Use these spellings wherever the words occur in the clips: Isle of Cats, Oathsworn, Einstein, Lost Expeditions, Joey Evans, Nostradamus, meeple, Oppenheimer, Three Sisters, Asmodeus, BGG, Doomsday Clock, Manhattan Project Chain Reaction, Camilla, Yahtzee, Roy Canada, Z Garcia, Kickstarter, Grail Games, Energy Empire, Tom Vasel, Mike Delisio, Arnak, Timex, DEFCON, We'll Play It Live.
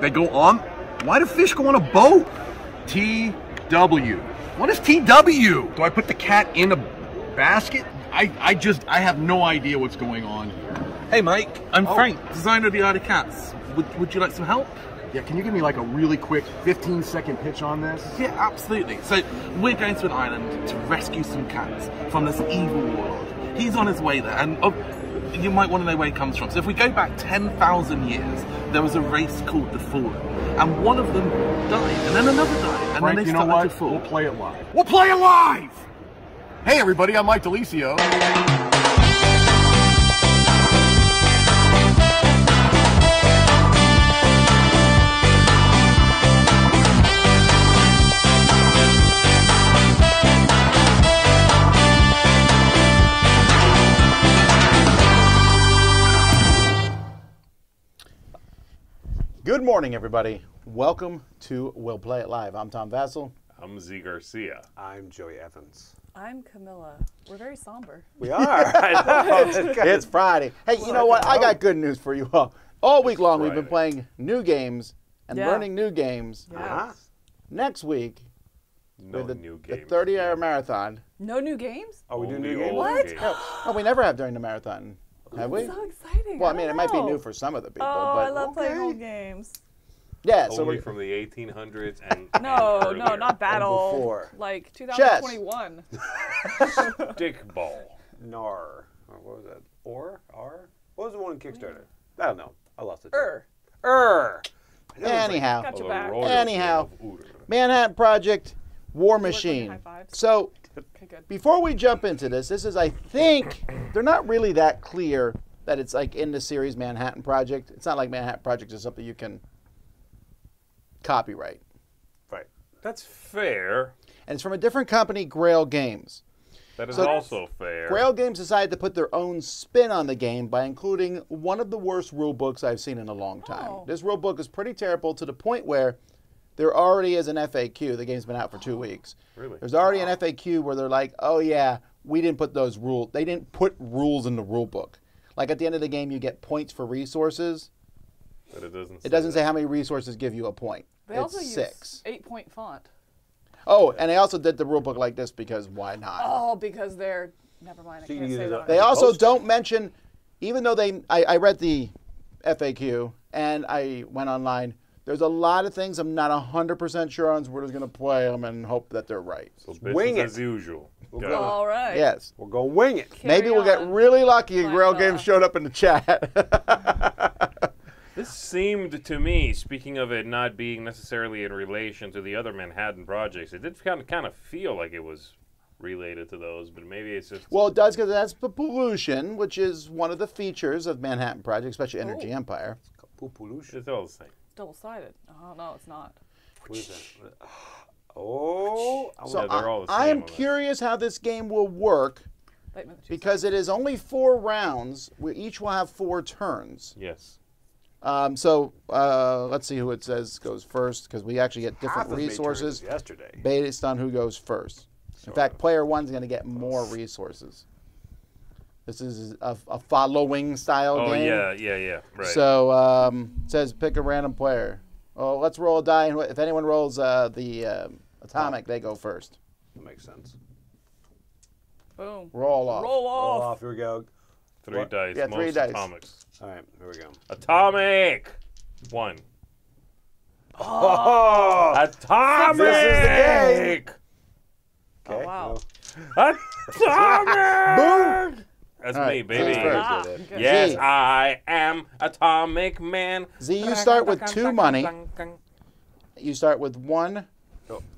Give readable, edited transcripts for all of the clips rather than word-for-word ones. They go on. Why do fish go on a boat? TW. What is TW? Do I put the cat in a basket? I have no idea what's going on here. Hey Mike, I'm Frank, designer of the Isle of Cats. Would you like some help? Yeah, can you give me like a really quick 15-second pitch on this? Yeah, absolutely. So we're going to an island to rescue some cats from this evil world. He's on his way there, and you might want to know where he comes from. So if we go back 10,000 years, there was a race called the Fallen, and one of them died, and then another died, and Frank, then they started to fall. We'll play it live. We'll play it live! Hey everybody, I'm Mike Delisio. Good morning, everybody. Welcome to We'll Play It Live. I'm Tom Vasel. I'm Z Garcia. I'm Joey Evans. I'm Camilla. We're very somber. We are. It's Friday. Hey, you know what? I got good news for you all. All week long, we've been playing new games and learning new games. Yeah. Next week, the 30-hour marathon. No new games? Oh, we do new games? What? No, we never have during the marathon. Have we? It's so exciting. Well, I mean, it might be new for some of the people. Oh, but I love playing old games. Yeah, only so we're from the 1800s and no, not battle. Like 2021. Dick ball. Nar. What was that? R? What was the one on Kickstarter? I don't know. I lost it. Anyhow. Like, anyhow. Manhattan Project War Machine. So. Okay, before we jump into this is, I think, they're not really that clear that it's like in the series Manhattan Project. It's not like Manhattan Project is something you can copyright. Right. That's fair. And it's from a different company, Grail Games. That is also fair. Grail Games decided to put their own spin on the game by including one of the worst rule books I've seen in a long time. Oh. This rule book is pretty terrible to the point where there already is an FAQ. The game's been out for 2 weeks. Really? There's already an FAQ where they're like, oh yeah, we didn't put those rules. They didn't put rules in the rule book. Like at the end of the game, you get points for resources. But it doesn't say how many resources give you a point. They also use 8-point font. Oh, and they also did the rule book like this because why not? Oh, because they're, never mind, I can't say that. They also don't mention, even though they, I read the FAQ and I went online. There's a lot of things I'm not 100% sure on, so we're just going to play them and hope that they're right. So wing it. As usual. We'll go. All right. Yes. We'll go wing it. Maybe we'll get really lucky and Grail Games showed up in the chat. This seemed to me, speaking of it not being necessarily in relation to the other Manhattan projects, it did kind of feel like it was related to those, but maybe it's just... Well, it does, because that's the pollution, which is one of the features of Manhattan Project, especially Energy Empire. It's pollution. It's all the same. Double-sided. Oh, no, it's not. What is that? Oh. So I am curious how this game will work because it is only 4 rounds. We each will have 4 turns. Yes. So let's see who it says goes first because we actually get different resources based on who goes first. In fact, player one's going to get more resources. This is a following style game. Oh, yeah. Right. So it says pick a random player. Oh, let's roll a die. And if anyone rolls the atomic, they go first. That makes sense. Boom. Roll off. Roll off. Here we go. 3 dice. Yeah, 3 dice. Atomics. All right, here we go. Atomic! 1. Oh! Atomic! This is the game! Okay. Oh, wow. No. Atomic! Boom! That's me, baby. Yes, Z. I am Atomic Man. Z, you start with 2 money. You start with 1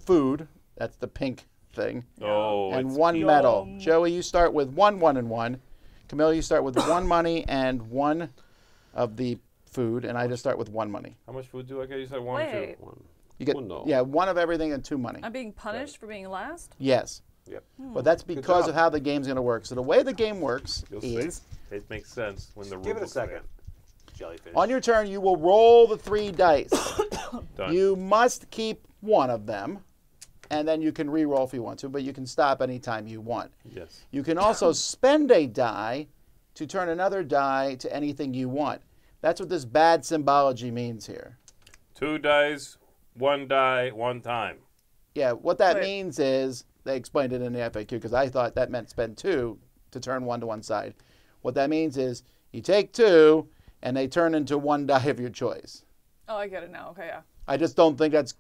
food. That's the pink thing. Oh, and 1 metal. Joey, you start with 1, 1, and 1. Camille, you start with 1 money and 1 of the food. And I just start with 1 money. How much food do I get? You said 1 or 2? You get, yeah, 1 of everything and 2 money. I'm being punished for being last? Yes. Yep. But that's because of how the game's going to work. So the way the game works is... It makes sense when the rules... Give it a second. Jellyfish. On your turn, you will roll the 3 dice. You must keep 1 of them, and then you can re-roll if you want to, but you can stop anytime you want. Yes. You can also spend a die to turn another die to anything you want. That's what this bad symbology means here. Two dice, one die, one time. Yeah, what that means is, they explained it in the FAQ because I thought that meant spend two to turn one to one side. What that means is you take two and they turn into one die of your choice. Oh, I get it now. Okay, yeah. I just don't think that's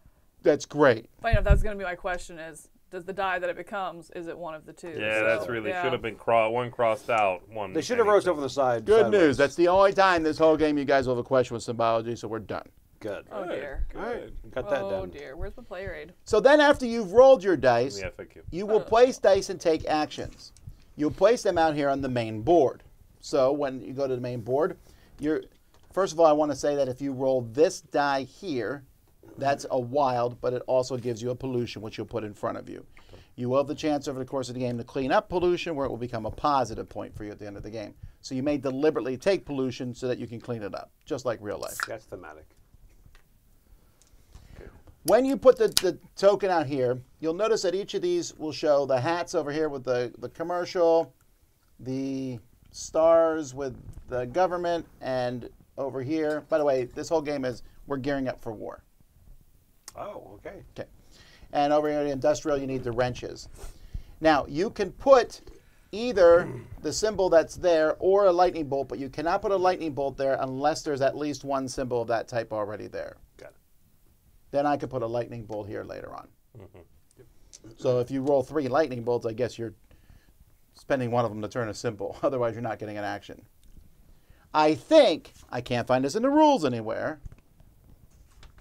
great. Funny enough, that's going to be my question is, does the die that it becomes, is it one of the two? Yeah, so, that's really, should have been one crossed out. One. They should have rose over the side. Good news. That's the only time this whole game you guys will have a question with symbology, so we're done. Good. Oh, dear. All right. Cut that down. Oh, dear. Where's the player aid? So then after you've rolled your dice, you will place dice and take actions. You'll place them out here on the main board. So when you go to the main board, you're, first of all, I want to say that if you roll this die here, that's a wild, but it also gives you a pollution, which you'll put in front of you. You will have the chance over the course of the game to clean up pollution, where it will become a positive point for you at the end of the game. So you may deliberately take pollution so that you can clean it up, just like real life. That's thematic. When you put the token out here, you'll notice that each of these will show the hats over here with the commercial, the stars with the government, and over here. By the way, this whole game is we're gearing up for war. Oh, okay. Okay. And over here in the industrial, you need the wrenches. Now, you can put either the symbol that's there or a lightning bolt, but you cannot put a lightning bolt there unless there's at least one symbol of that type already there. Got it. Then I could put a lightning bolt here later on. Mm-hmm. Yep. So if you roll three lightning bolts, I guess you're spending one of them to turn a symbol. Otherwise, you're not getting an action. I think, I can't find this in the rules anywhere,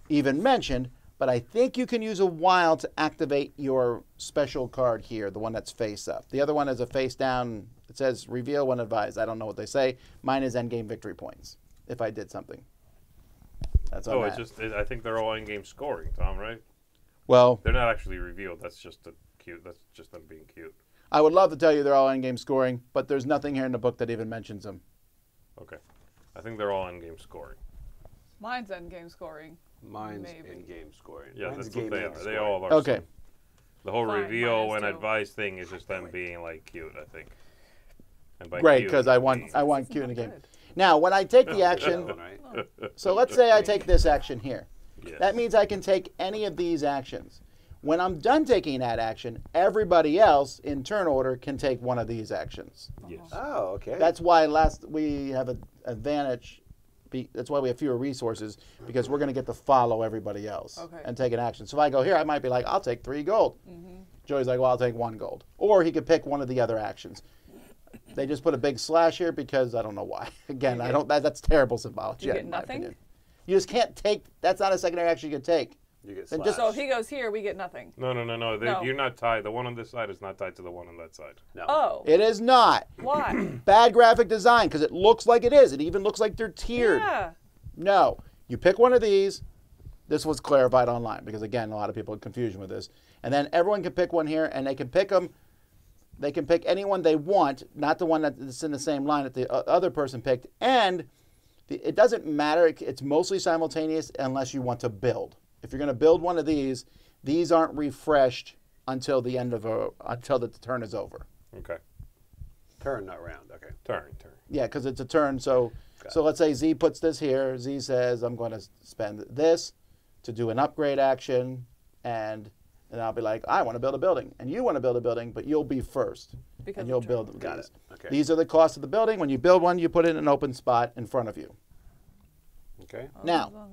even mentioned, but I think you can use a wild to activate your special card here, the one that's face up. The other one is a face down. It says reveal when advised. I don't know what they say. Mine is endgame victory points if I did something. That's all. Oh, it's just, I think they're all in-game scoring, Tom, right? Well, they're not actually revealed. That's just cute. That's just them being cute. I would love to tell you they're all in-game scoring, but there's nothing here in the book that even mentions them. Okay, I think they're all in-game scoring. Mine's in-game scoring. Mine's in-game scoring. Yeah, that's what they are. They all are. Okay. The whole reveal and advice thing is just them being like cute, I think. And by right, because I want cute in the game. Now, when I take the action, so let's say I take this action here. Yes. That means I can take any of these actions. When I'm done taking that action, everybody else in turn order can take one of these actions. Yes. Oh, okay. That's why we have an advantage. That's why we have fewer resources, because we're going to get to follow everybody else and take an action. So if I go here, I might be like, I'll take 3 gold. Mm-hmm. Joey's like, well, I'll take 1 gold. Or he could pick one of the other actions. They just put a big slash here because I don't know why. Again, I don't. That's terrible symbology. You get nothing. You just can't take. That's not a secondary action you can take. You get slash. So if he goes here, we get nothing. No. You're not tied. The one on this side is not tied to the one on that side. No. Oh. It is not. Why? Bad graphic design, because it looks like it is. It even looks like they're tiered. Yeah. No. You pick one of these. This was clarified online because again, a lot of people had confusion with this. And then everyone can pick one here, and they can pick them. They can pick anyone they want, not the one that's in the same line that the other person picked. And it doesn't matter. It's mostly simultaneous unless you want to build. If you're going to build one of these aren't refreshed until the end of until the turn is over. Okay. Turn, not round. Okay. Turn. Yeah, because it's a turn. So let's say Z puts this here. Z says, I'm going to spend this to do an upgrade action, and I'll be like, I want to build a building, and you want to build a building, but you'll be first, because and you'll build them. Got it. Okay. These are the costs of the building. When you build one, you put it in an open spot in front of you. Okay. Now,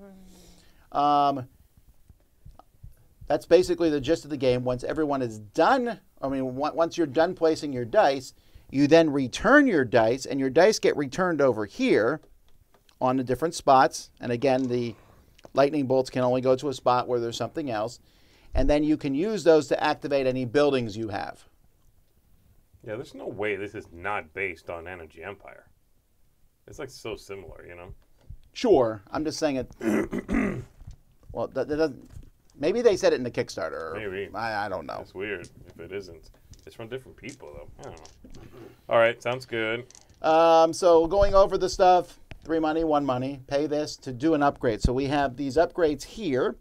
that's basically the gist of the game. Once everyone is done, once you're done placing your dice, you then return your dice, and your dice get returned over here on the different spots. And again, the lightning bolts can only go to a spot where there's something else. And then you can use those to activate any buildings you have. Yeah, there's no way this is not based on Energy Empire. It's like so similar, you know? Sure. I'm just saying it. Well, that doesn't. Maybe they said it in the Kickstarter. Maybe. I don't know. It's weird if it isn't. It's from different people, though. I don't know. All right, sounds good. So going over the stuff, 3 money, 1 money, pay this to do an upgrade. So we have these upgrades here.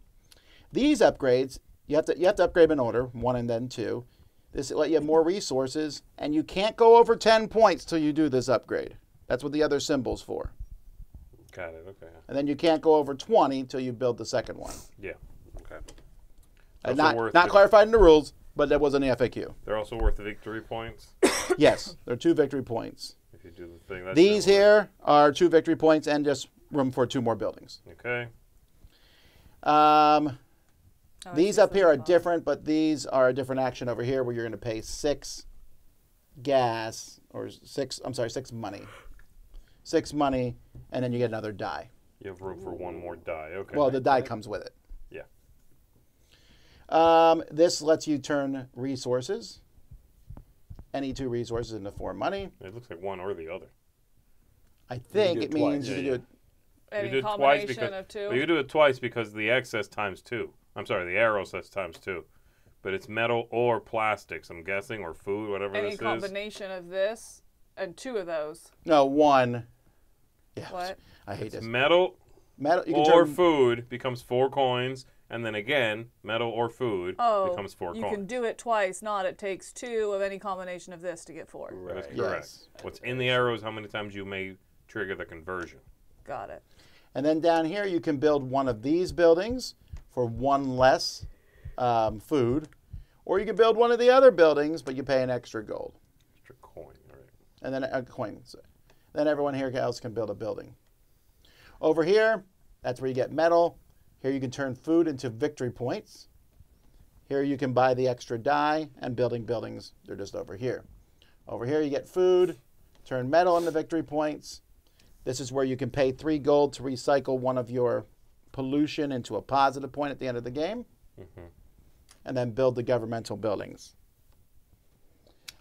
These upgrades, you have to upgrade in order, 1 and then 2. This will let you have more resources, and you can't go over 10 points till you do this upgrade. That's what the other symbol's for. Got it, okay. And then you can't go over 20 until you build the second one. Yeah, okay. And not clarified in the rules, but that was an FAQ. They're also worth the victory points? Yes, they're 2 victory points. If you do the thing, that's These here are 2 victory points and just room for 2 more buildings. Okay. These up here are different, but these are a different action over here where you're going to pay 6 gas, or 6 money. 6 money, and then you get another die. You have room for 1 more die, okay. Well, the die comes with it. Yeah. This lets you turn resources, any 2 resources into 4 money. It looks like one or the other. I think it means you can do it. You do it twice because you do it twice because the X says ×2. I'm sorry, the arrow says ×2, but it's metal or plastics. I'm guessing, or food, whatever this is. Any combination of this and 2 of those. No, 1. Yeah. What? I hate this. Metal or food becomes 4 coins, and then again, metal or food becomes 4 coins. You can do it twice. Not it takes 2 of any combination of this to get 4. Right. That is correct. Yes. What's in the arrow is how many times you may trigger the conversion. Got it. And then down here, you can build one of these buildings for 1 less food, or you can build one of the other buildings, but you pay an extra gold. Extra coin, right. And then a coin. So then everyone here else can build a building. Over here, that's where you get metal. Here you can turn food into victory points. Here you can buy the extra die, and building buildings, they're just over here. Over here you get food, turn metal into victory points. This is where you can pay 3 gold to recycle one of your pollution into a positive point at the end of the game, and then build the governmental buildings.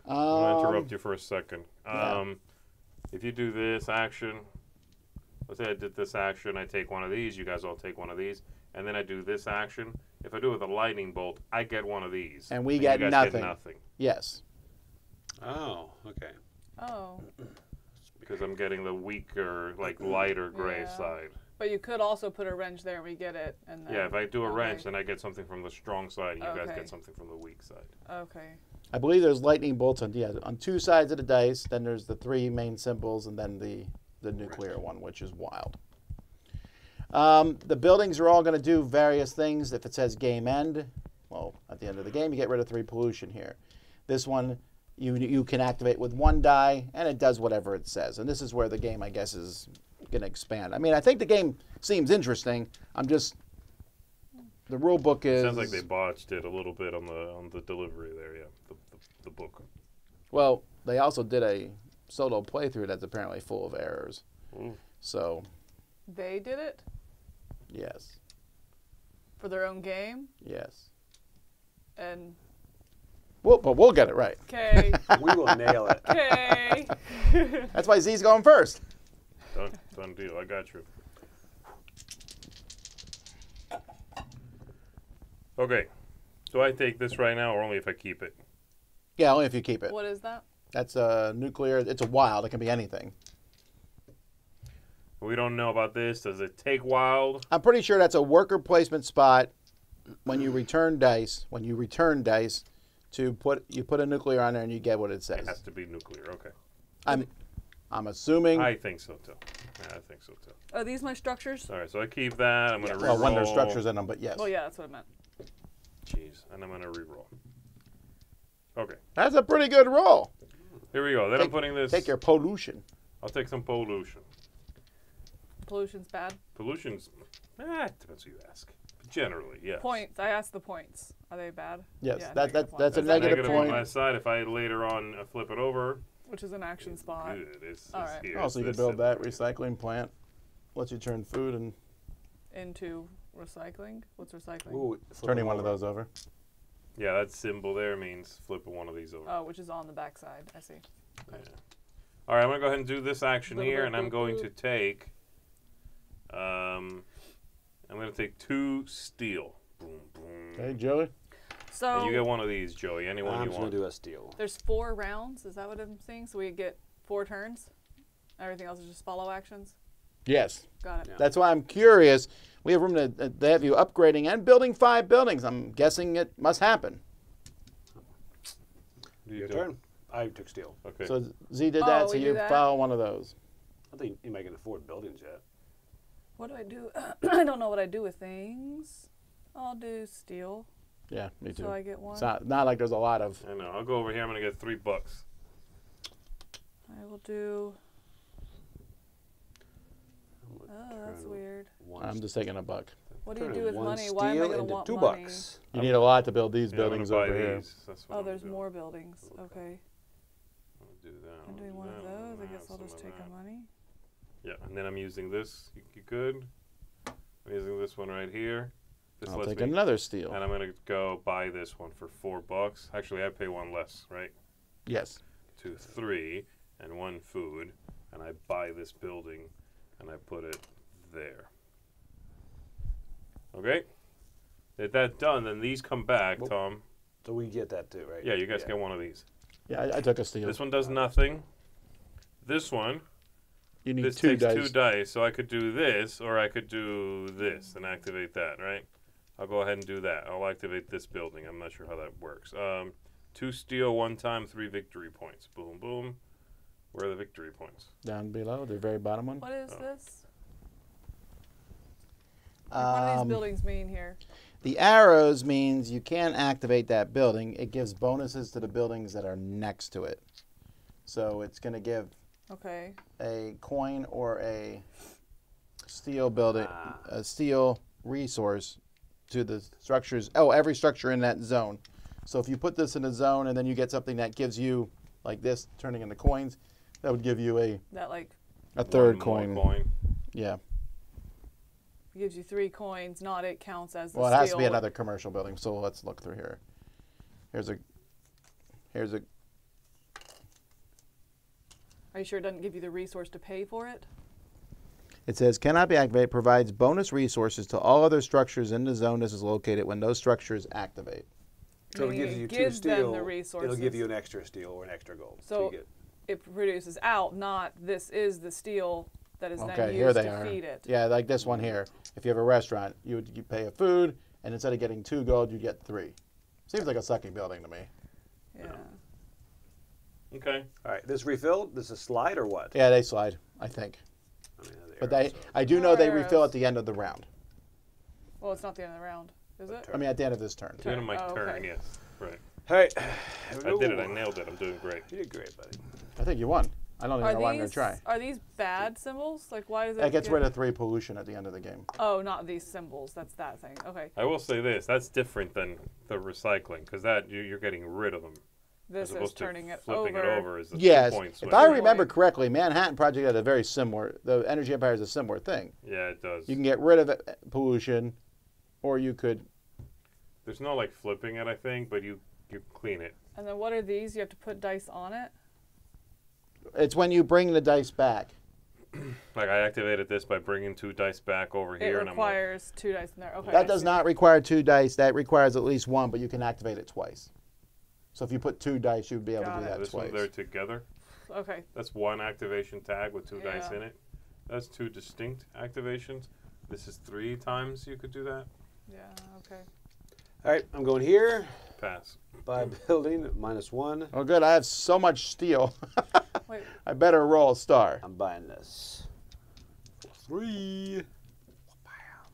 I'm going to interrupt you for a second. If you do this action, let's say I did this action, I take one of these, you guys all take one of these, and then I do this action. If I do it with a lightning bolt, I get one of these. And we get nothing. Yes. Oh, okay. Oh. Because I'm getting the weaker, like lighter gray side. But you could also put a wrench there and we get it. And then, yeah, if I do a wrench, then I get something from the strong side and you guys get something from the weak side. Okay. I believe there's lightning bolts on 2 sides of the dice, then there's the 3 main symbols, and then the nuclear one, which is wild. The buildings are all going to do various things. If it says game end, well, at the end of the game, you get rid of 3 pollution here. This one... You can activate with 1 die, and it does whatever it says. And this is where the game, I guess, is going to expand. I mean, I think the game seems interesting. I'm just... The rule book is... It sounds like they botched it a little bit on the delivery there, yeah, the book. Well, they also did a solo playthrough that's apparently full of errors. Mm. So... They did it? Yes. For their own game? Yes. And... But we'll get it right. Okay. We will nail it. Okay. That's why Z's going first. Done deal. I got you. Okay. Do I take this right now, or only if I keep it? Yeah, only if you keep it. What is that? That's a nuclear. It's a wild. It can be anything. We don't know about this. Does it take wild? I'm pretty sure that's a worker placement spot when you return dice. When you return dice. You put a nuclear on there and you get what it says. It has to be nuclear, okay. I'm assuming. I think so too. Yeah, I think so too. Are these my structures? All right, so I keep that. I'm gonna reroll. Well, when there's structures in them, but yes. Well, yeah, that's what I meant. Jeez, and I'm gonna reroll. Okay. That's a pretty good roll. Here we go. Then I'm putting this. Take your pollution. I'll take some pollution. Pollution's bad. Pollution's depends who you ask. Generally, yes. Points. I asked the points. Are they bad? Yes. Yeah, that's a negative point. On my side, if I later on flip it over, which is an action spot. Good. It's all right. Here. Also, you could build that recycling plant. Lets you turn food and into recycling. What's recycling? Ooh, turning one of those over. Yeah, that symbol there means flipping one of these over. Oh, which is on the back side. I see. Okay. Yeah. All right, I'm gonna go ahead and do this action here, and I'm going to take. I'm going to take 2 steel. Boom, boom. Hey, Joey. So and you get one of these, Joey. Anyone you want. I'm going to do a steel. There's 4 rounds. Is that what I'm seeing? So we get 4 turns? Everything else is just follow actions? Yes. Got it. Yeah. That's why I'm curious. We have room to... They have you upgrading and building 5 buildings. I'm guessing it must happen. Your turn. I took steel. Okay. So Z did that, so you follow one of those. I don't think you might get 4 buildings yet. What do I do? I don't know what I do with things. I'll do steel. Yeah, me too. So I get one. It's not like there's a lot of. I know. I'll go over here. I'm going to get $3. I will do. Oh, that's weird. I'm just taking $1. What do you do with money? Why am I going to want money? $2. You need a lot to build these buildings over here. Oh, there's more buildings. Okay. I'm doing one of those. I guess I'll just take the money. Yeah, and then I'm using this. You could. I'm using this one right here. This I'll take another steel. And I'm going to go buy this one for $4. Actually, I pay one less, right? Yes. 2, 3, and one food. And I buy this building, and I put it there. Okay? If that's done, then these come back, well, Tom. So we get that too, right? Yeah, you guys get one of these. Yeah, I took a steel. This one does nothing. This one. You need this takes 2 dice, so I could do this, or I could do this and activate that, right? I'll go ahead and do that. I'll activate this building. I'm not sure how that works. 2 steel, 1 time, 3 victory points. Boom, boom. Where are the victory points? Down below, the very bottom one. What is this? What do these buildings mean here? The arrows means you can activate that building. It gives bonuses to the buildings that are next to it. So it's going to give a coin or a steel building, a steel resource to the structures. Oh, every structure in that zone. So if you put this in a zone and then you get something that gives you, like this, turning into coins, that would give you a third coin. Yeah. It gives you 3 coins, not it counts as the steel. Well, it has to be another commercial building, so let's look through here. Here's a. Are you sure it doesn't give you the resource to pay for it? It says, cannot be activated, provides bonus resources to all other structures in the zone this is located when those structures activate. So it'll give you 2 steel, it'll give you an extra steel or an extra gold. So it produces out, not this is the steel that is then used to feed it. Yeah, like this one here. If you have a restaurant, you pay a food, and instead of getting 2 gold, you get 3. Seems like a sucky building to me. Yeah. Okay. All right. This refilled? This is slide or what? Yeah, they slide, I think. But I do know they refill at the end of the round. Well, it's not the end of the round. Is it? I mean, at the end of this turn. At the end of my turn, yes. Right. All right. I did it. I nailed it. I'm doing great. You did great, buddy. I think you won. I don't even know why I'm going to try. Are these bad symbols? Like, why is it? It gets rid of 3 pollution at the end of the game. Oh, not these symbols. That's that thing. Okay. I will say this. That's different than the recycling, because that you're getting rid of them. This is turning it over. Flipping it over is the points. If I remember correctly, Manhattan Project had a very similar. The Energy Empire is a similar thing. Yeah, it does. You can get rid of pollution. Or you could. There's no like flipping it, I think, but you clean it. And then what are these? You have to put dice on it? It's when you bring the dice back. Like I activated this by bringing 2 dice back over here. It requires 2 dice in there. Okay. That does not require 2 dice. That requires at least 1, but you can activate it twice. So if you put 2 dice, you'd be able to do that twice. They're together. Okay. That's 1 activation tag with 2 dice in it. That's 2 distinct activations. This is 3 times you could do that. Yeah, okay. All right, I'm going here. Pass. By building, -1. Oh, good. I have so much steel. Wait. I better roll a star. I'm buying this. 3. Bam.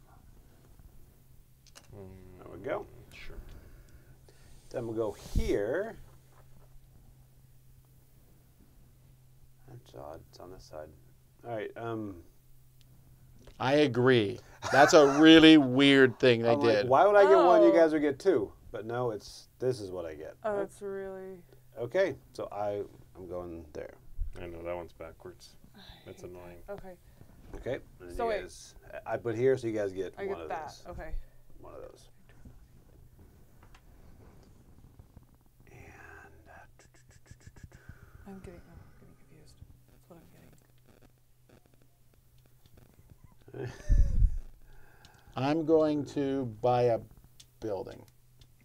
There we go. Sure. Then we'll go here. That's odd. It's on this side. All right. I agree. That's a really weird thing they did. Like, why would I get 1? You guys would get 2. But no, this is what I get. Oh, that's really okay. So I'm going there. I know that one's backwards. That's annoying. Okay. Okay. And so wait, I put here, so you guys get one of those. Okay. One of those. And I'm getting confused. That's what I'm getting. I'm going to buy a building.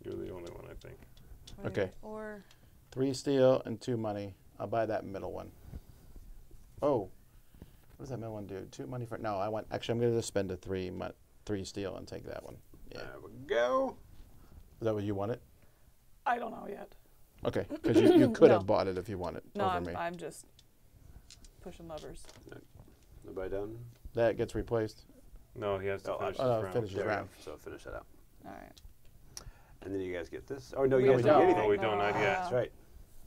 You're the only one, I think. Okay. Or 3 steel and 2 money. I'll buy that middle one. Oh, what does that middle one do? 2 money for? No, I want. Actually, I'm going to just spend a 3 steel and take that one. Yeah. There we go. Is that what you wanted? I don't know yet. Okay, because you could have bought it if you wanted. No, I'm just pushing levers. Nobody done? That gets replaced. No, he has to finish his round. Finish his round. So finish that up. All right. And then you guys get this. Oh, no, you guys don't get anything. No, we don't, not yet. That's right.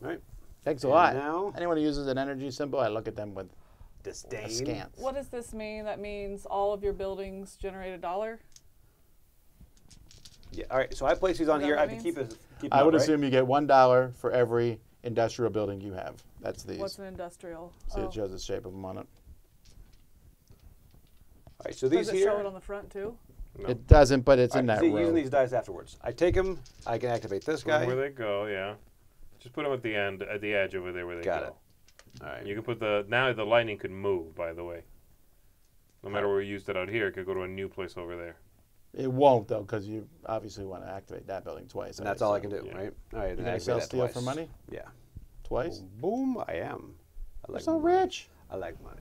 Right. Thanks a lot. Now, anyone who uses an energy symbol, I look at them with disdain. Askance. What does this mean? That means all of your buildings generate $1? Yeah. All right. So I place these on here. I have to keep this. I would assume you get $1 for every industrial building you have. That's these. What's an industrial? See, it shows the shape of them on it. All right. So these here. Does it show it on the front too? No. It doesn't, but it's in that row. Using these dice afterwards. I take them. I can activate this guy. Where they go? Yeah. Just put them at the end, at the edge over there where they go. Got it. All right. You can put the now the lightning could move. By the way, no matter where we used it out here, it could go to a new place over there. It won't though, because you obviously want to activate that building twice. And that's all I can do, right? All right. You're gonna sell steel for money? Yeah. Twice? Boom! I am. I like money. I'm so rich. I like money.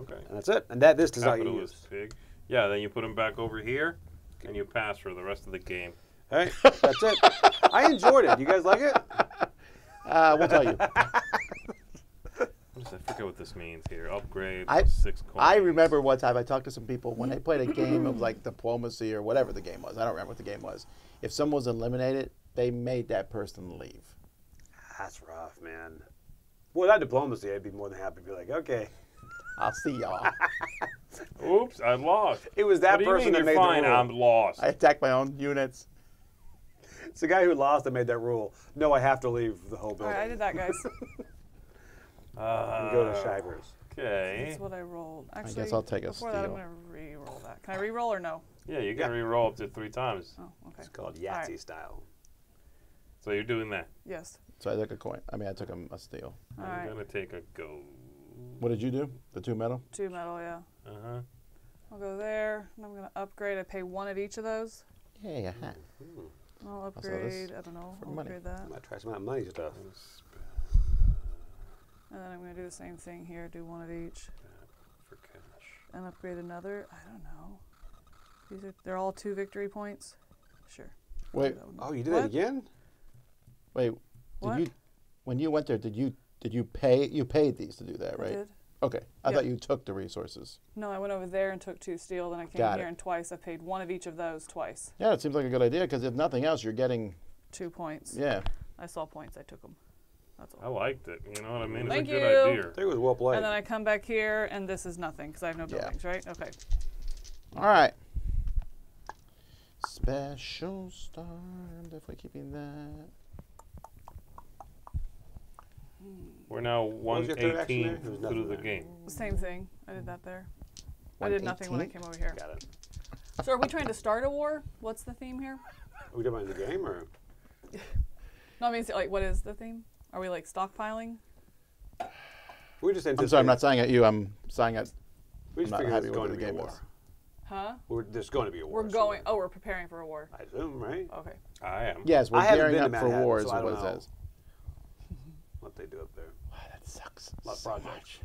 Okay. And that's it. And that this is how you use. Pig. Yeah. Then you put them back over here, and you pass for the rest of the game. All right. That's it. I enjoyed it. You guys like it? We'll tell you. I forget what this means here. Upgrade, +6 coins. I remember one time I talked to some people when they played a game of like diplomacy or whatever the game was. I don't remember what the game was. If someone was eliminated, they made that person leave. That's rough, man. Well, that diplomacy, I'd be more than happy to be like, okay. I'll see y'all. Oops, I'm lost. It was that person that made the rule. What do you mean you're fine? I'm lost. I attacked my own units. It's the guy who lost that made that rule. No, I have to leave the whole building. All right, I did that, guys. And go to Shivers. Okay. That's what I rolled. Actually, I guess I'll take a steal. Before that, I'm going to re-roll that. Can I re-roll or no? Yeah, you can re-roll up to 3 times. Oh, okay. It's called Yahtzee style. So you're doing that? Yes. So I took a coin. I mean, I took a steal. I'm going to take a gold. What did you do? The 2 metal? 2 metal, yeah. Uh-huh. I'll go there, and I'm going to upgrade. I pay 1 at each of those. Yeah. I'll upgrade. I don't know. I'll upgrade that. I'm going to try some of that money stuff. And then I'm going to do the same thing here, do 1 of each. For cash. And upgrade another. I don't know. These are, they're all 2 victory points? Sure. Wait. Oh, you did that again? Wait. What? Did you, when you went there, did you pay? You paid these to do that, right? I did. Okay. I thought you took the resources. No, I went over there and took 2 steel. Then I came here and twice I paid 1 of each of those twice. Yeah, it seems like a good idea because if nothing else, you're getting 2 points. Yeah. I saw points. I took them. That's all. I liked it. You know what I mean? Thank you. It was a good idea. I think it was well played. And then I come back here, and this is nothing because I have no buildings, right? Okay. All right. Special star. I'm definitely keeping that. We're now 118 through the game. Same thing. I did that there. I did nothing when I came over here. Got it. So are we trying to start a war? What's the theme here? Are we talking about the game or? No, I mean, like, what is the theme? Are we like stockpiling? We're just. I'm sorry, I'm not sighing at you. I'm sighing at. We're just figuring it's going to be a war. Huh? There's going to be a war. We're going. Oh, we're preparing for a war. I assume, right? Okay. I am. Yes, we're gearing up for war. Is what it says. What they do up there. Wow, that sucks. A lot of projects.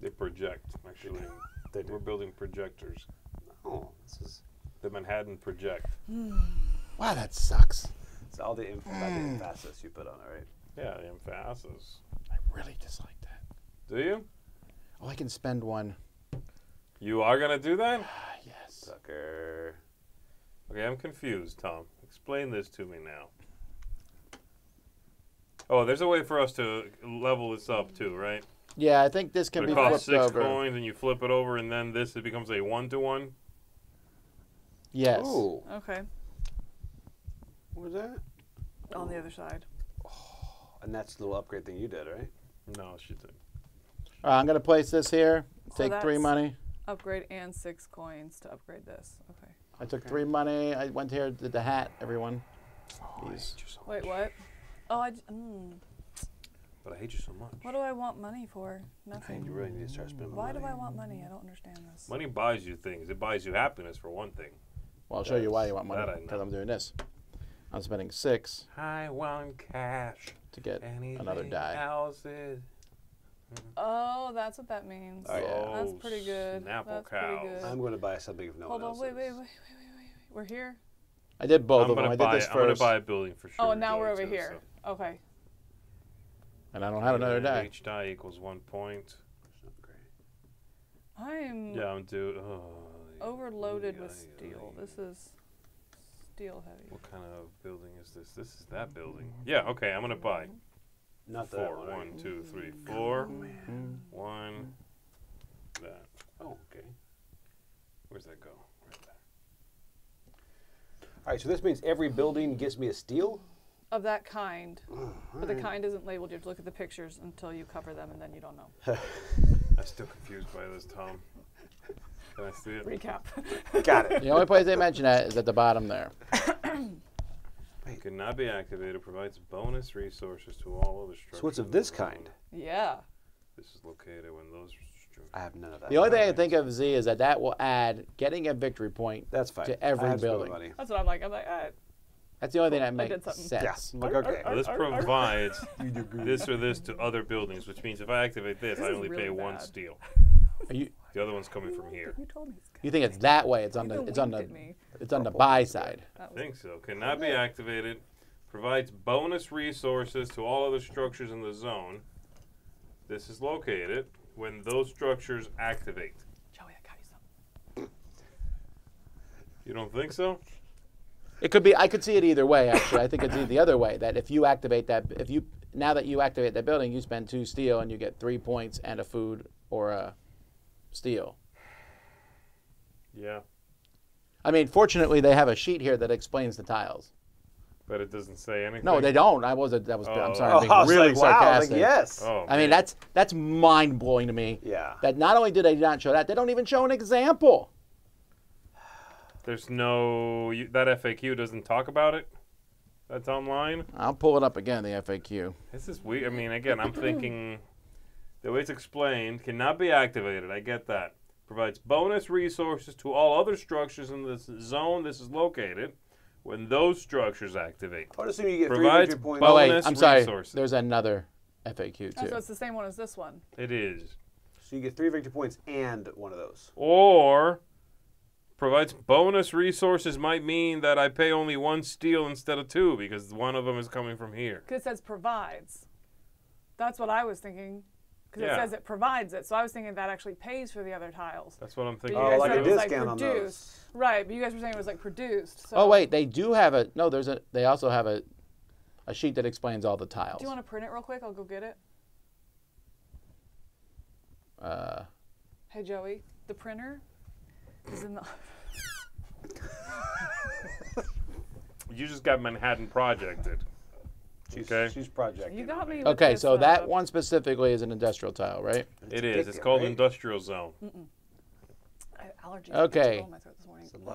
They project, actually. They do. We're building projectors. Oh, this is the Manhattan Project. Wow, that sucks. It's all the emphasis you put on it, right? Yeah, the emphasis. I really dislike that. Do you? Oh, I can spend 1. You are going to do that? Yes. Sucker. Okay, I'm confused, Tom. Explain this to me now. Oh, there's a way for us to level this up, too, right? Yeah, I think this can be flipped over. It costs 6 coins, and you flip it over, and then this becomes a 1-to-1? Yes. Ooh. Okay. What was that? On the other side. Oh, and that's the little upgrade thing you did, right? No, she did. All right, I'm going to place this here. Take 3 money. Upgrade and 6 coins to upgrade this. Okay. I took 3 money. I went here, did the hat, everyone. Oh, wait, what? Oh, but I hate you so much. What do I want money for? Nothing. You really need to start spending money. Why do I want money? I don't understand this. Money buys you things. It buys you happiness, for one thing. Well, I'll show you why you want money. Because I'm doing this. I'm spending 6. I want cash to get another die. Oh, that's what that means. Oh, yeah. That's pretty good. That's pretty good. I'm going to buy something if no one else is. Hold on, wait. We're here. I did both of them. I did this first. I'm going to buy a building for sure. Oh, now we're over here. So. Okay. And I don't have another die. Each die equals 1 point. That's not great. I'm overloaded with steel. This is steel heavy. What kind of building is this? This is that building. Yeah, okay, I'm going to buy. Not four. That one, 2, 3, 4. Oh, man. One. That. Oh, okay. Where's that go? Right there. All right, so this means every building gets me a steel? Of that kind. Oh, but the kind isn't labeled. You have to look at the pictures until you cover them, and then you don't know. I'm still confused by this, Tom. Can I see it? Recap. Got it. The only place they mention that is at the bottom there. It cannot be activated. Provides bonus resources to all other structures. So it's of this kind. Yeah. This is located when those structures. I have none of that. The only thing I think of, Z, is that that will add getting a victory point. That's fine. To every building. That's what I'm like. I'm like. That's the only thing that makes sense. Yeah. Like, okay. Well, this provides this or this to other buildings, which means if I activate this, I only really pay one steel. The other one's coming from here. You told me. You think it's that way? It's on the it's on the buy side. I think so. Cannot be activated. Provides bonus resources to all other structures in the zone. This is located when those structures activate. Joey, I got you some. You don't think so? It could be. I could see it either way. Actually, I think it's the other way. That if you activate that, if you now that you activate that building, you spend 2 steel and you get 3 points and a food or a steel. Yeah. I mean, fortunately, they have a sheet here that explains the tiles. But it doesn't say anything. No, they don't. I was. That was. Oh. I'm sorry. I'm being really sarcastic. Wow, like, yes. Oh, I mean, that's mind blowing to me. Yeah. That not only did they not show that, they don't even show an example. There's no, that FAQ doesn't talk about it? That's online? I'll pull it up again, the FAQ. This is weird. I mean, again, I'm thinking the way it's explained, cannot be activated. I get that. Provides bonus resources to all other structures in the zone this is located when those structures activate. I would assume you get provides 300 points. Bonus resources. There's another FAQ, too. Oh, so it's the same one as this one. It is. So you get 3 victory points and one of those. Or... provides bonus resources might mean that I pay only 1 steel instead of 2 because one of them is coming from here. Because it says provides. That's what I was thinking. Because it says it provides it. So I was thinking that actually pays for the other tiles. That's what I'm thinking. Oh, like a discount on those. Right, but you guys were saying it was like produced. So. Oh, wait, they do have a, no, there's a, they also have a sheet that explains all the tiles. Do you want to print it real quick? I'll go get it. Hey, Joey, the printer is in the... You just got Manhattan projected. Okay. She's projected. You got me. Okay, so that one specifically is an industrial tile, right? It is. It's called industrial zone. Mm-mm. I have allergies. Okay.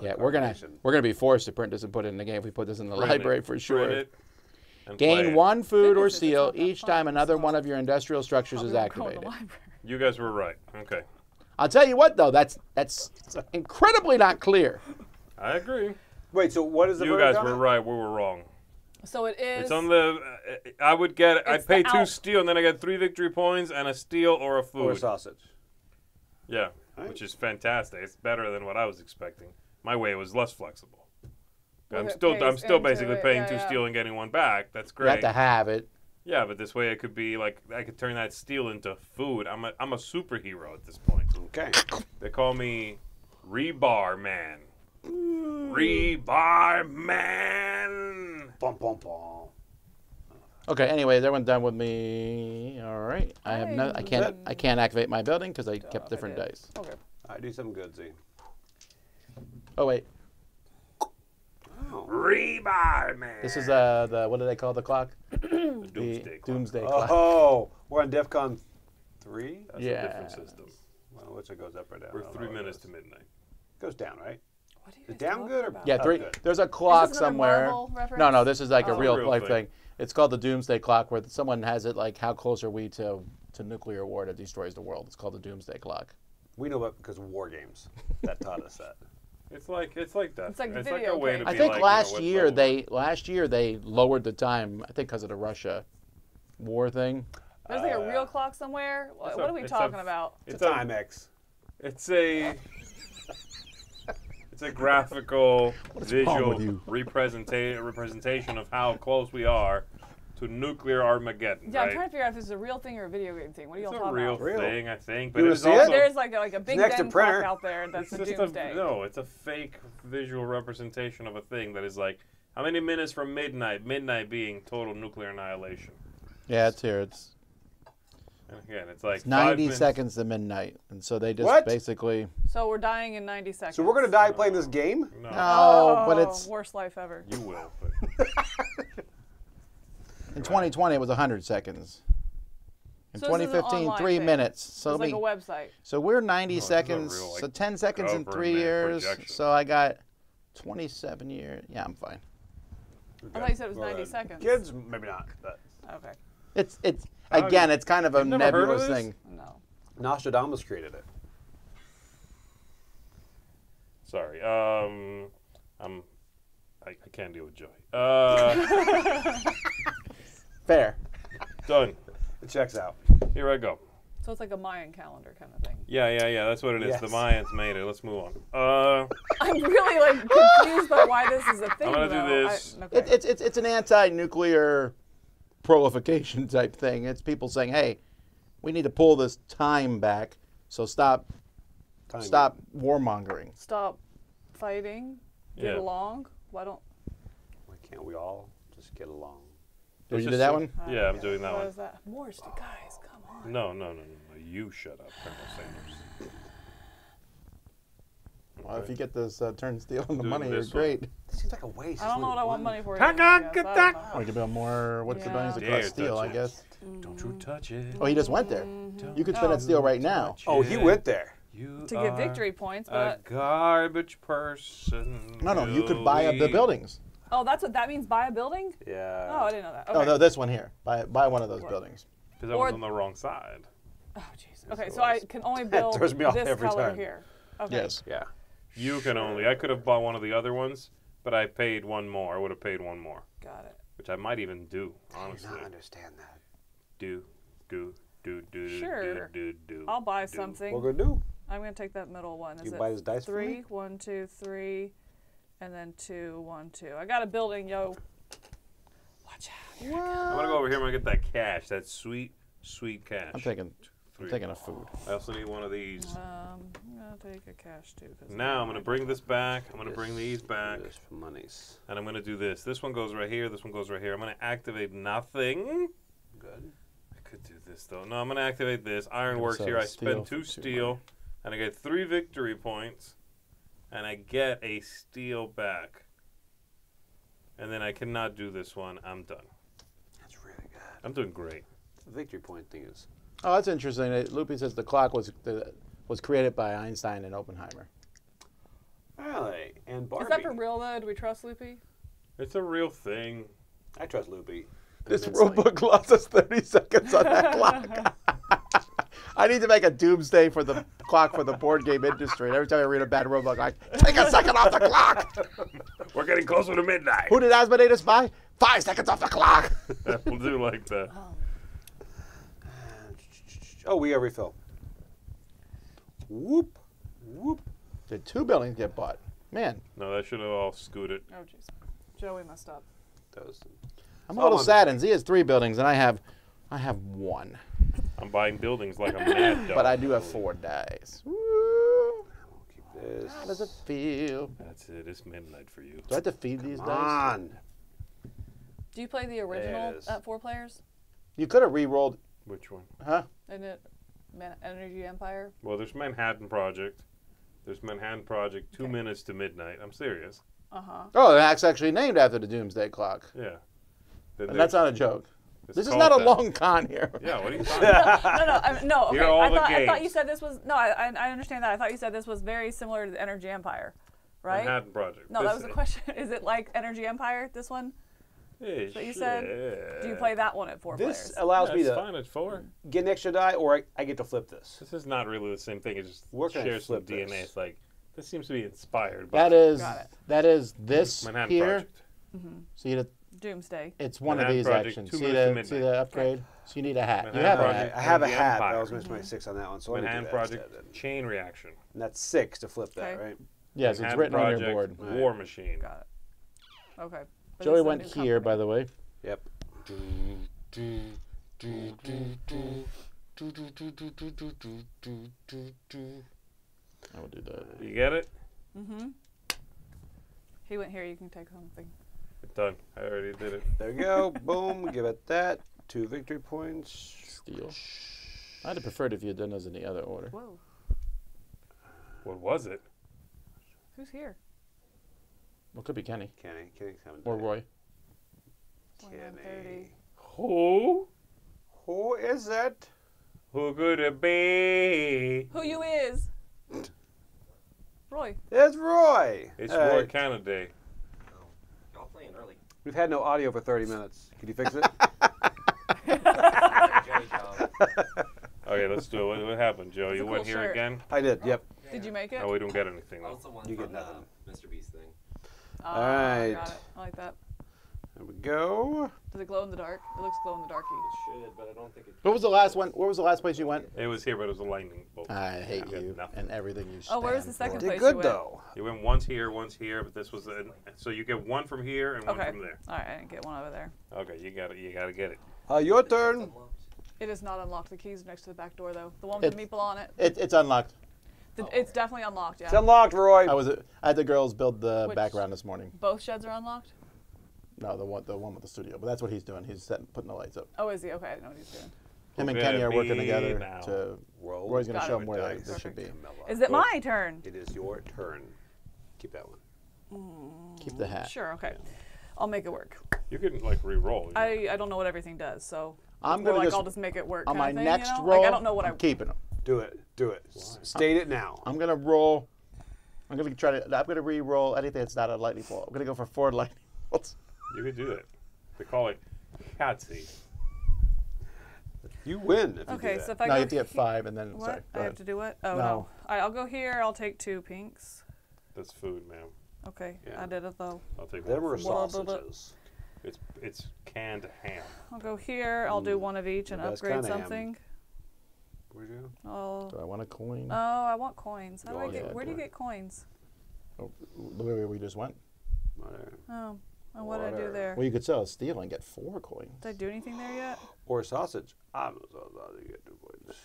Yeah, we're gonna be forced to print this and put it in the game if we put this in the library for sure. Gain 1 food or seal each time another one of your industrial structures is activated. You guys were right. Okay. I'll tell you what, though, that's incredibly not clear. I agree. Wait, so what is the verdict? You guys were right. We were wrong. So it is. It's on the. I would get. I pay 2 steel, and then I get 3 victory points and a steel or a food or a sausage. Yeah, right. Which is fantastic. It's better than what I was expecting. My way was less flexible. I'm still basically paying 2 steel and getting 1 back. That's great. You have to have it. Yeah, but this way it could be like I could turn that steel into food. I'm a superhero at this point. Okay. They call me Rebar Man. Ooh. Rebar Man. Bum, bum, bum. Okay. Anyways, everyone done with me. All right. I have no. I can't activate my building because I kept different dice. Okay. I do some good, Z. Oh wait. Rebar Man. This is the what do they call the clock? The Doomsday Clock. Oh, we're on DEFCON 3. That's a different system. Well, which it goes up or down. We're 3 minutes to midnight. Goes down, right? What do you think? Down good or bad? Yeah, 3. Good. There's a clock somewhere. No, no, this is like a real life thing. It's called the Doomsday Clock, where someone has it like, how close are we to nuclear war that destroys the world? It's called the Doomsday Clock. We know that because of War Games that taught us that. It's like that. It's like the video game. Way to be I think like, last year they lowered the time. I think because of the Russia war thing. There's like a real clock somewhere. What are we talking about? It's a Timex. It's a graphical visual representation of how close we are to nuclear Armageddon. Yeah, right? I'm trying to figure out if this is a real thing or a video game thing. What are y'all talking about? It's a real thing, I think. But it's also, there's like a big den clock out there that's a doomsday. No, it's a fake visual representation of a thing that is like, how many minutes from midnight? Midnight being total nuclear annihilation. Yeah, it's here. It's, and again, it's like it's 90 seconds to midnight, and so they just basically. So we're dying in 90 seconds. So we're gonna die playing this game? No, but it's worst life ever. You will. But... in 2020, it was 100 seconds. In 2015, 3 minutes. So it's like a website. So we're 90 seconds. Real, like, so 10 seconds in 3 years. Projection. So I got 27 years. Yeah, I'm fine. I thought you said it was 90 seconds. Kids, maybe not. But. Okay. It's again, it's kind of a nebulous thing. No. Nostradamus created it. Sorry. I can't deal with Joey. Fair. Done. It checks out. Here I go. So it's like a Mayan calendar kind of thing. Yeah. That's what it is. Yes. The Mayans made it. Let's move on. I'm really like confused by why this is a thing. I'm gonna do this. It's an anti-nuclear proliferation type thing. It's people saying, "Hey, we need to pull this time back. So stop warmongering. Stop fighting. Get along. Why can't we all just get along?" Did you do that one? Yeah, I'm doing that one. That? Morse, guys, come on. No. You shut up, Colonel Sanders. Well, if you get this turnstile and the money, you're great. This seems like a waste. I don't know what I want money for. We could build more. What's the bonus across steel, I guess? Don't you touch it. Oh, he just went there. You could spend that steel right now. Oh, he went there. To get victory points, but... a garbage person. No, you could buy up the buildings. Oh, that's what that means. Buy a building? Yeah. Oh, I didn't know that. Okay. Oh, no, this one here. Buy one of those buildings. Because I was on the wrong side. Oh, Jesus. Okay, so I can only build this color here. Okay. Yes. Yeah. You can only. I could have bought one of the other ones, but I paid one more. I would have paid one more. Got it. Which I might even do, honestly. I do not understand that. Do. I'll buy something. We're going to do. I'm going to take that middle one. You buy this dice for me? 3, 1, 2, 3. And then 2, 1, 2. I got a building, yo. Watch out. Here I'm gonna go over here and get that cash, that sweet, sweet cash. I'm taking a food. I also need one of these. I'll take a cash too. Now I'm gonna bring this back. I'm gonna bring these back. For monies. And I'm gonna do this. This one goes right here. This one goes right here. I'm gonna activate nothing. Good. I could do this though. No, I'm gonna activate this. Ironworks here. I spend 2 steel, and I get 3 victory points. And I get a steel back. And then I cannot do this one. I'm done. That's really good. I'm doing great. The victory point thing is... Oh, that's interesting. Loopy says the clock was created by Einstein and Oppenheimer. Really? And Barbie. Is that for real, though? Do we trust Loopy? It's a real thing. I trust Loopy. This rulebook lost us 30 seconds on that clock. I need to make a doomsday for the clock for the board game industry. And every time I read a bad rule book, I'm like, take a second off the clock. We're getting closer to midnight. Who did Asmodeus buy? 5 seconds off the clock. We'll do like that. Oh, we got refill. Whoop, whoop. Did 2 buildings get bought? Man. No, that should have all scooted. Oh, jeez. Joey messed up. I'm a little saddened. Z has 3 buildings, and I have 1. I'm buying buildings like a mad dog. But I do have 4 dice. Woo! I'll keep this. How does it feel? That's it. It's midnight for you. Do I have to feed these dice? Come on. Do you play the original at 4 players? You could have re-rolled. Which one? Huh? Isn't it Energy Empire? Well, there's Manhattan Project. There's Manhattan Project, 2 minutes to midnight. I'm serious. Uh-huh. Oh, that's actually named after the Doomsday Clock. Yeah. And that's not a joke. This is not a long con here. Yeah, what are you talking about? No. Okay. I thought you said this was I understand that. I thought you said this was very similar to the Energy Empire, right? Manhattan Project. No, that was the question. Is it like Energy Empire? This one? Yeah, so you said, do you play that one at 4 players? This allows me to fine at 4. Get an extra die, or I get to flip this. This is not really the same thing. It just shares some DNA. It's like this seems to be inspired by that is this Manhattan Project. Mm-hmm. So you. Doomsday. It's one of these actions. See the upgrade? So you need a hat. You have a hat. I have a hat. I was going to 6 on that one. So Manhattan Project Chain Reaction. And that's 6 to flip that, right? Yes, it's written on your board. War Machine. Got it. Okay. Joey went here, by the way. Yep. I would do that. You get it? Mm-hmm. He went here. You can take home the thing. It's done. I already did it. There we go. Boom. Give it that. 2 victory points. Steal. I'd have preferred if you had done those in the other order. Whoa. What was it? Who's here? Well, it could be Kenny. Kenny's coming. Or Roy. Kenny. Who? Who is it? Who could it be? Who you is? Roy. It's Roy. It's Roy Canada. Y'all playing early. We've had no audio for 30 minutes. Could you fix it? Okay, let's do it. What happened, Joe? You went here again? I did, yep. Did you make it? No, we don't get anything. That's the one you get nothing. Mr. Beast thing. All right. Got it. I like that. There we go. Does it glow in the dark? It looks glow in the darky. It should, but I don't think it. What was the last one? Where was the last place you went? It was here, but it was a lightning bolt. I hate you and everything you. Oh, where was the second place you went? Did good though. You went once here, but this was so you get one from here and one from there. All right, I didn't get one over there. Okay, you got it. You gotta get it. Your turn. It is not unlocked. The keys are next to the back door, though. The one with the meeple on it. It's unlocked. It's definitely unlocked. Yeah. It's unlocked, Roy. I had the girls build the background this morning. Both sheds are unlocked. No, the one with the studio. But that's what he's doing. He's putting the lights up. Oh, is he? Okay, I don't know what he's doing. Him and Kenny are working together to roll. Roy's going to show him where they should be. Is it my turn? It is your turn. Keep that one. Keep the hat. Sure, okay. Yeah. I'll make it work. You can, like, re-roll. I don't know what everything does, so I'm gonna I'll just make it work. On my next roll, I don't know what I'm keeping them. Do it. Do it. State it now. I'm going to roll. I'm going to try to. I'm going to re-roll anything that's not a lightning bolt. I'm going to go for 4 lightning bolts. You could do it. They call it Yahtzee. You win if you do that. So if I go, you have to get 5 and then, sorry. I have to do what? Oh, no. All right, I'll go here. I'll take 2 pinks. That's food, ma'am. Okay, yeah. I did it, though. I'll take 1. There were sausages. It's canned ham. I'll go here. I'll do 1 of each and upgrade something. Ham. Where do you go? Oh. Do I want a coin? Oh, I want coins. How do I get, where do you get coins? Oh, the way we just went. Oh. And what did I do there? Well, you could sell a steal and get 4 coins. Did I do anything there yet? Or a sausage. I'm a sausage. You get 2 coins.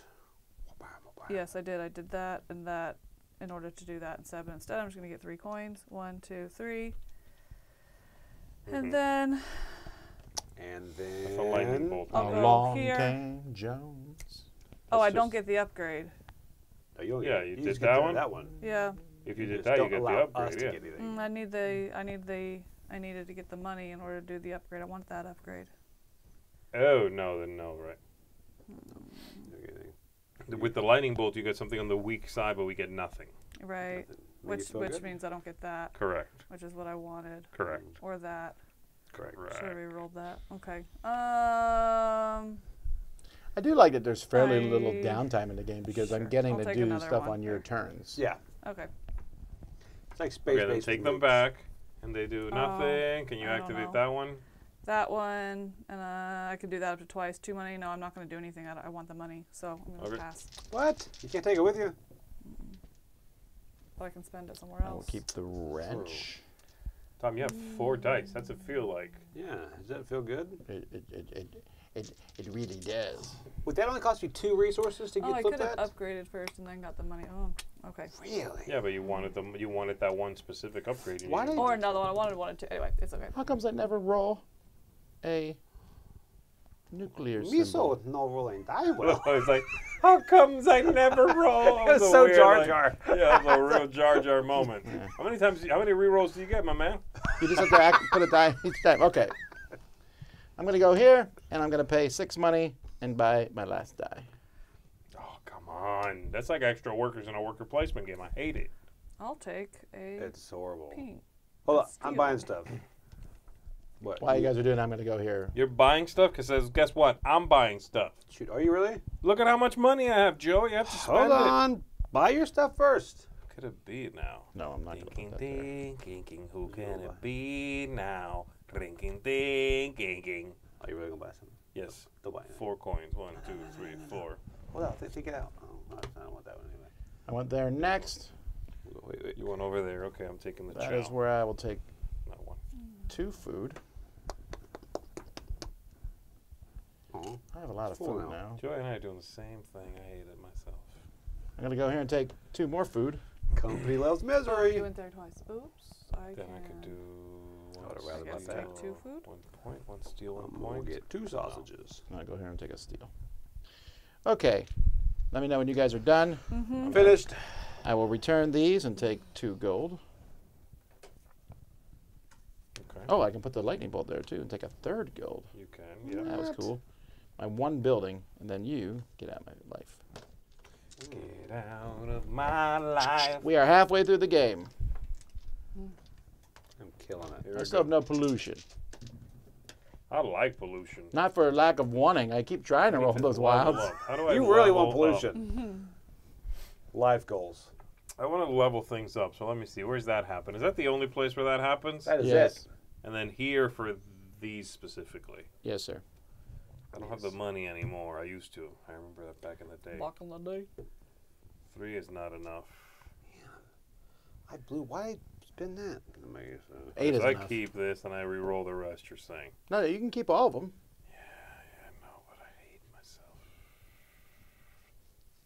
Yes, I did. I did that and that in order to do that and 7. Instead, I'm just going to get 3 coins. 1, 2, 3. And then. That's a lightning bolt. I'll go here. Long Jones. Oh, I don't get the upgrade. No, you did that one. Yeah. If you did that, you get the upgrade. Yeah. I needed to get the money in order to do the upgrade. I want that upgrade. Oh, no, then no, right. Mm. With the lightning bolt, you get something on the weak side, but we get nothing. Right, which means I don't get that. Correct. Which is what I wanted. Correct. Or that. Correct. Right. Should have re-rolled that. Okay. I do like that there's fairly little downtime in the game because I'm getting to do stuff on your turns. Yeah. Okay. It's like space. Okay, then take them back. And they do nothing. Can you activate that one? That one, and I can do that up to twice. 2 money. No, I'm not going to do anything. I want the money, so I'm going to pass. What? You can't take it with you? But I can spend it somewhere else. I'll keep the wrench. Tom, you have 4 dice. That's it feel like. Yeah. Does that feel good? It really does. Would that only cost you 2 resources to get flip that? I could have upgraded first and then got the money. Oh, okay. Really? Yeah, but you wanted them. You wanted that one specific upgrade. Or another one. I wanted one or 2. Anyway, it's okay. How comes I never roll a nuclear symbol? Me so no rolling die well. It's like, how comes I never roll? It was so weird, Jar Jar. Like, yeah, it was a real Jar Jar moment. Yeah. How many re-rolls do you get, my man? You just have to put a die each time. Okay. I'm going to go here, and I'm going to pay 6 money and buy my last die. Oh, come on. That's like extra workers in a worker placement game. I hate it. I'll take a It's horrible. Pink. Hold on. I'm buying stuff. What? While you guys are doing I'm going to go here. You're buying stuff? Because guess what? I'm buying stuff. Shoot, are you really? Look at how much money I have, Joe. You have to spend it. Hold on. Buy your stuff first. Who could it be now? No, I'm not going to thinking, who can it be now? Ding. Are you really gonna buy something? Yes. They'll buy it. 4 coins. 1, 2, 3, 4. Well, they take it out. Oh, I don't want that one anyway. I went there next. Wait. You went over there. Okay, I'm taking the. That is where I will take 2 food. now. I have a lot of food now. Joey and I are doing the same thing. I hate it myself. I'm gonna go here and take two more food. Company loves misery. Doing third twice. Oops. I could do. I would have rather about that. Take two food. 1 point. One steal. 1 point. We'll get two sausages. No. I'll go here and take a steal. Okay. Let me know when you guys are done. Mm-hmm. I'm finished. I will return these and take 2 gold. Okay. Oh, I can put the lightning bolt there too and take a 3rd gold. You can. Yeah. That was cool. My 1 building, and then you get out of my life. Get out of my life. We are halfway through the game. I'm killing it. Here I still have no pollution. I like pollution. Not for lack of wanting. I keep trying to roll those wilds. You really want pollution. Life goals. I want to level things up, so let me see. Where's that happen? Is that the only place where that happens? That is it. And then here for these specifically. Yes, sir. I don't have the money anymore. I used to. I remember that back in the day. Back in the day? 3 is not enough. Yeah. I blew. Why spend that? 8 is enough. I keep this and I re-roll the rest, you're saying. No, you can keep all of them. Yeah, I know, but I hate myself.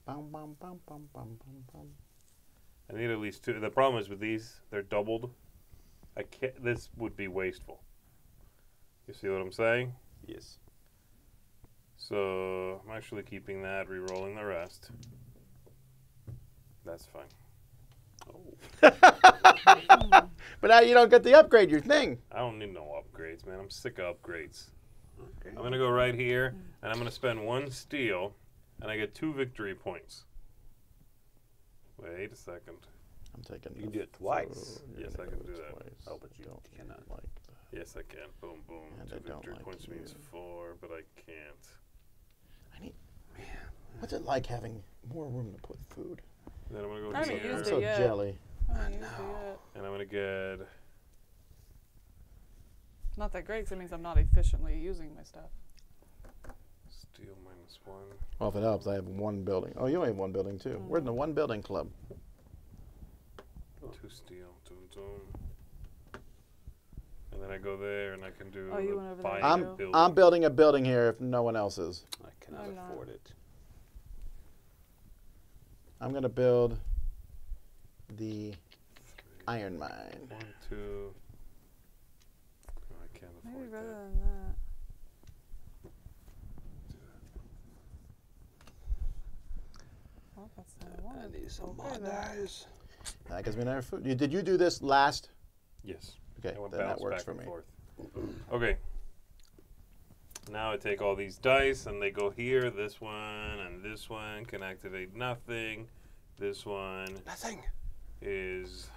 Bum, bum, bum, bum, bum, bum, bum. I need at least 2. The problem is with these, they're doubled. I can't. This would be wasteful. You see what I'm saying? Yes. So I'm actually keeping that, re-rolling the rest. That's fine. Oh. But now you don't get the upgrade, your thing. I don't need no upgrades, man. I'm sick of upgrades. Okay. I'm going to go right here, and I'm going to spend 1 steel, and I get 2 victory points. Wait a second. I'm taking you can do it twice. So yes, I can do that. Twice. Oh, but you cannot. Like that. Yes, I can. Boom, boom. And 2 victory points means 4, but I can't. I need, man, what's it like having more room to put food? Then I'm going to go here. I'm so jelly. I know. And I'm going to get... Not that great, because it means I'm not efficiently using my stuff. Steel -1. Well, if it helps, I have 1 building. Oh, you only have 1 building, too. Mm. We're in the 1 building club. 2 steel. Dun, dun. And then I go there, and I can do... Oh, you went over there. I'm building a building here if no one else is. I cannot afford it. I'm going to build the iron mine. 1, 2. Oh, I can't afford maybe rather than that. Well, that's not one. I need some more dice. That gives me another food. Did you do this last? Yes. Okay, then that works for me. Okay. Now I take all these dice, and they go here, this one, and this one can activate nothing. This one... Nothing! ...is...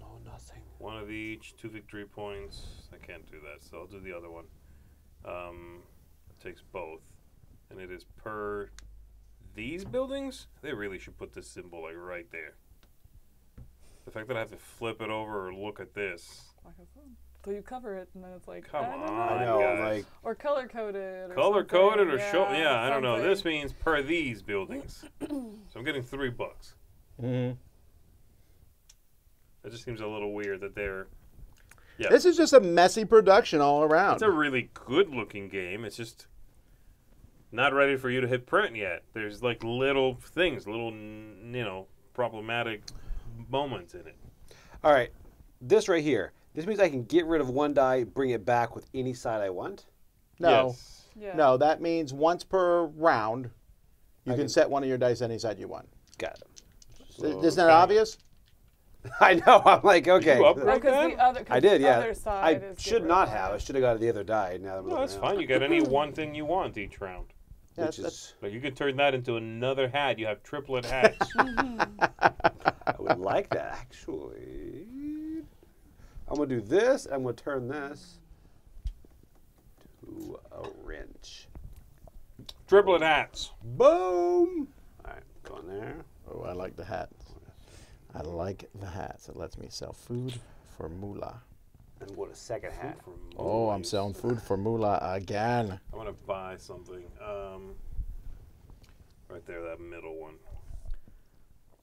No, nothing. 1 of each, 2 victory points. I can't do that, so I'll do the other one. It takes both. And it is per these buildings? They really should put this symbol, like, right there. The fact that I have to flip it over or look at this... So you cover it, and then it's like, come on, I know, like, or color coded, or show. Yeah, I don't know. This means per these buildings. So I'm getting $3. Mm-hmm. That just seems a little weird that they're. Yeah. This is just a messy production all around. It's a really good-looking game. It's just not ready for you to hit print yet. There's like little things, little problematic moments in it. All right, this right here. This means I can get rid of 1 die, bring it back with any side I want? No. Yes. Yeah. No, that means once per round, you can set 1 of your dice any side you want. Got it. So isn't that obvious? I know. I'm like, okay. You upgrade that? I did, yeah. Other side I should not have. I should have got the other die. Now that I'm looking around. Fine. You get any one thing you want each round. Yeah, that's... Like you could turn that into another hat. You have triplet hats. I would like that, actually. I'm going to do this, I'm going to turn this to a wrench. Triplet hats. Boom! All right, go in there. Oh, I like the hat. I like the hats. It lets me sell food for moolah. And what a second hat. Oh, I'm selling food for moolah again. I want to buy something. Right there, that middle one.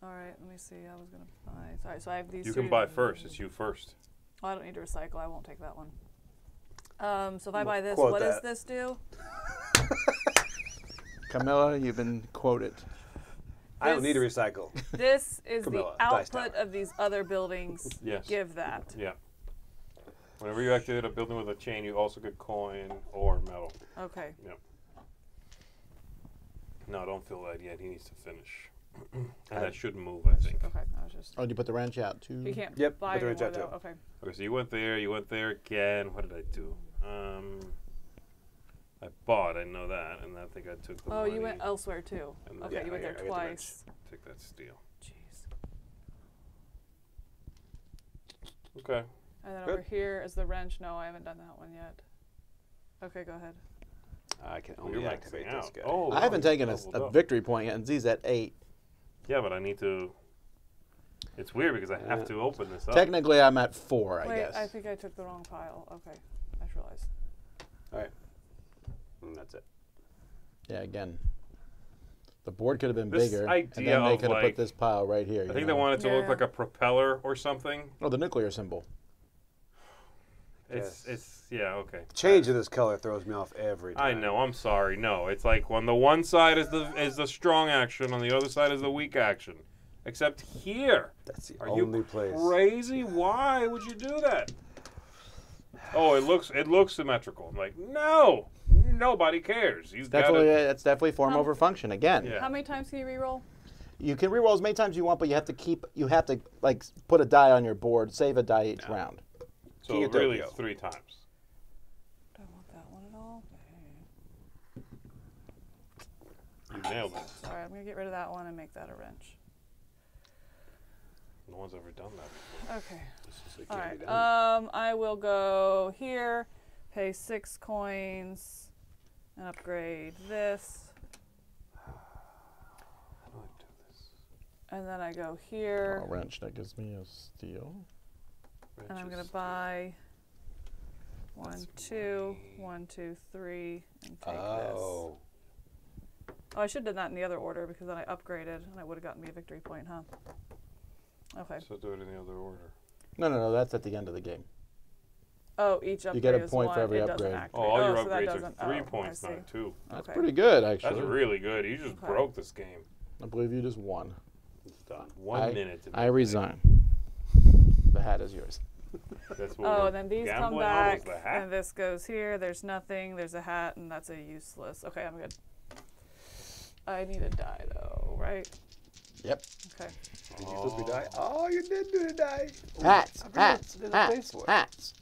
All right, let me see. I was going to buy. Sorry, so I have these. You can buy first. It's you first. Oh, I don't need to recycle. I won't take that one. So if I buy this, what does this do? Camilla, you've been quoted. I don't need to recycle. This is Camilla, the output of these other buildings. Yes. Give that. Yeah. Whenever you activate a building with a chain, you also get coin or metal. Okay. Yep. No, don't feel that yet. He needs to finish. And that should move, I think. Okay. I was just... Oh, did you put the ranch out too? You can't. Yep. Buy put the ranch out though. Too. Okay. Okay. So you went there again. What did I do? I bought. I know that, and I think I took the. Oh, money. You went elsewhere too. And okay, yeah, you went there twice. Take that steal. Jeez. Okay. And then over here is the wrench. No, I haven't done that one yet. Okay, go ahead. I can only activate this guy. Oh, I haven't taken a victory point yet, and Z's at 8. Yeah, but I need to. It's weird because I have to open this up. Technically, I'm at 4, I guess. Wait, I think I took the wrong pile. Okay, I just realized. All right. And that's it. Yeah, again. The board could have been bigger, and then they could have put this pile right here. I think they wanted to look like a propeller or something. Oh, the nuclear symbol. It's yeah, okay. Change of this color throws me off every time. I know, I'm sorry. No, it's like when the one side is the strong action, on the other side is the weak action. Except here. That's the only place. Are you crazy? Why would you do that? Oh, it looks symmetrical. I'm like, no, nobody cares. You've that's definitely form over function again. Yeah. How many times can you reroll? You can reroll as many times as you want, but you have to like put a die on your board, save a die each round. So really, it's 3 times. I don't want that one at all. You nailed it. Sorry, I'm gonna get rid of that one and make that a wrench. No one's ever done that before. Okay. This is all right. I will go here, pay 6 coins, and upgrade this. How do I do this? And then I go here. A wrench that gives me a steal. And I'm going to buy 1, 2, 1, 2, 3, and take this. Oh, I should have done that in the other order because then I upgraded and it would have gotten me a victory point, huh? Okay. So do it in the other order. No, no, no, that's at the end of the game. Oh, each upgrade. You get a point for every upgrade. Oh, all your upgrades are 3 points, not 2. That's pretty good, actually. That's really good. You just broke this game. I believe you just won. It's done. 1 minute. I resign. The hat is yours. That's what and then these come back, and this goes here. There's nothing. There's a hat, and that's a useless. Okay, I'm good. I need a die, though, right? Yep. Okay. Did you supposed to be die? Oh, you did do a die. Hats, hats, hats, hats.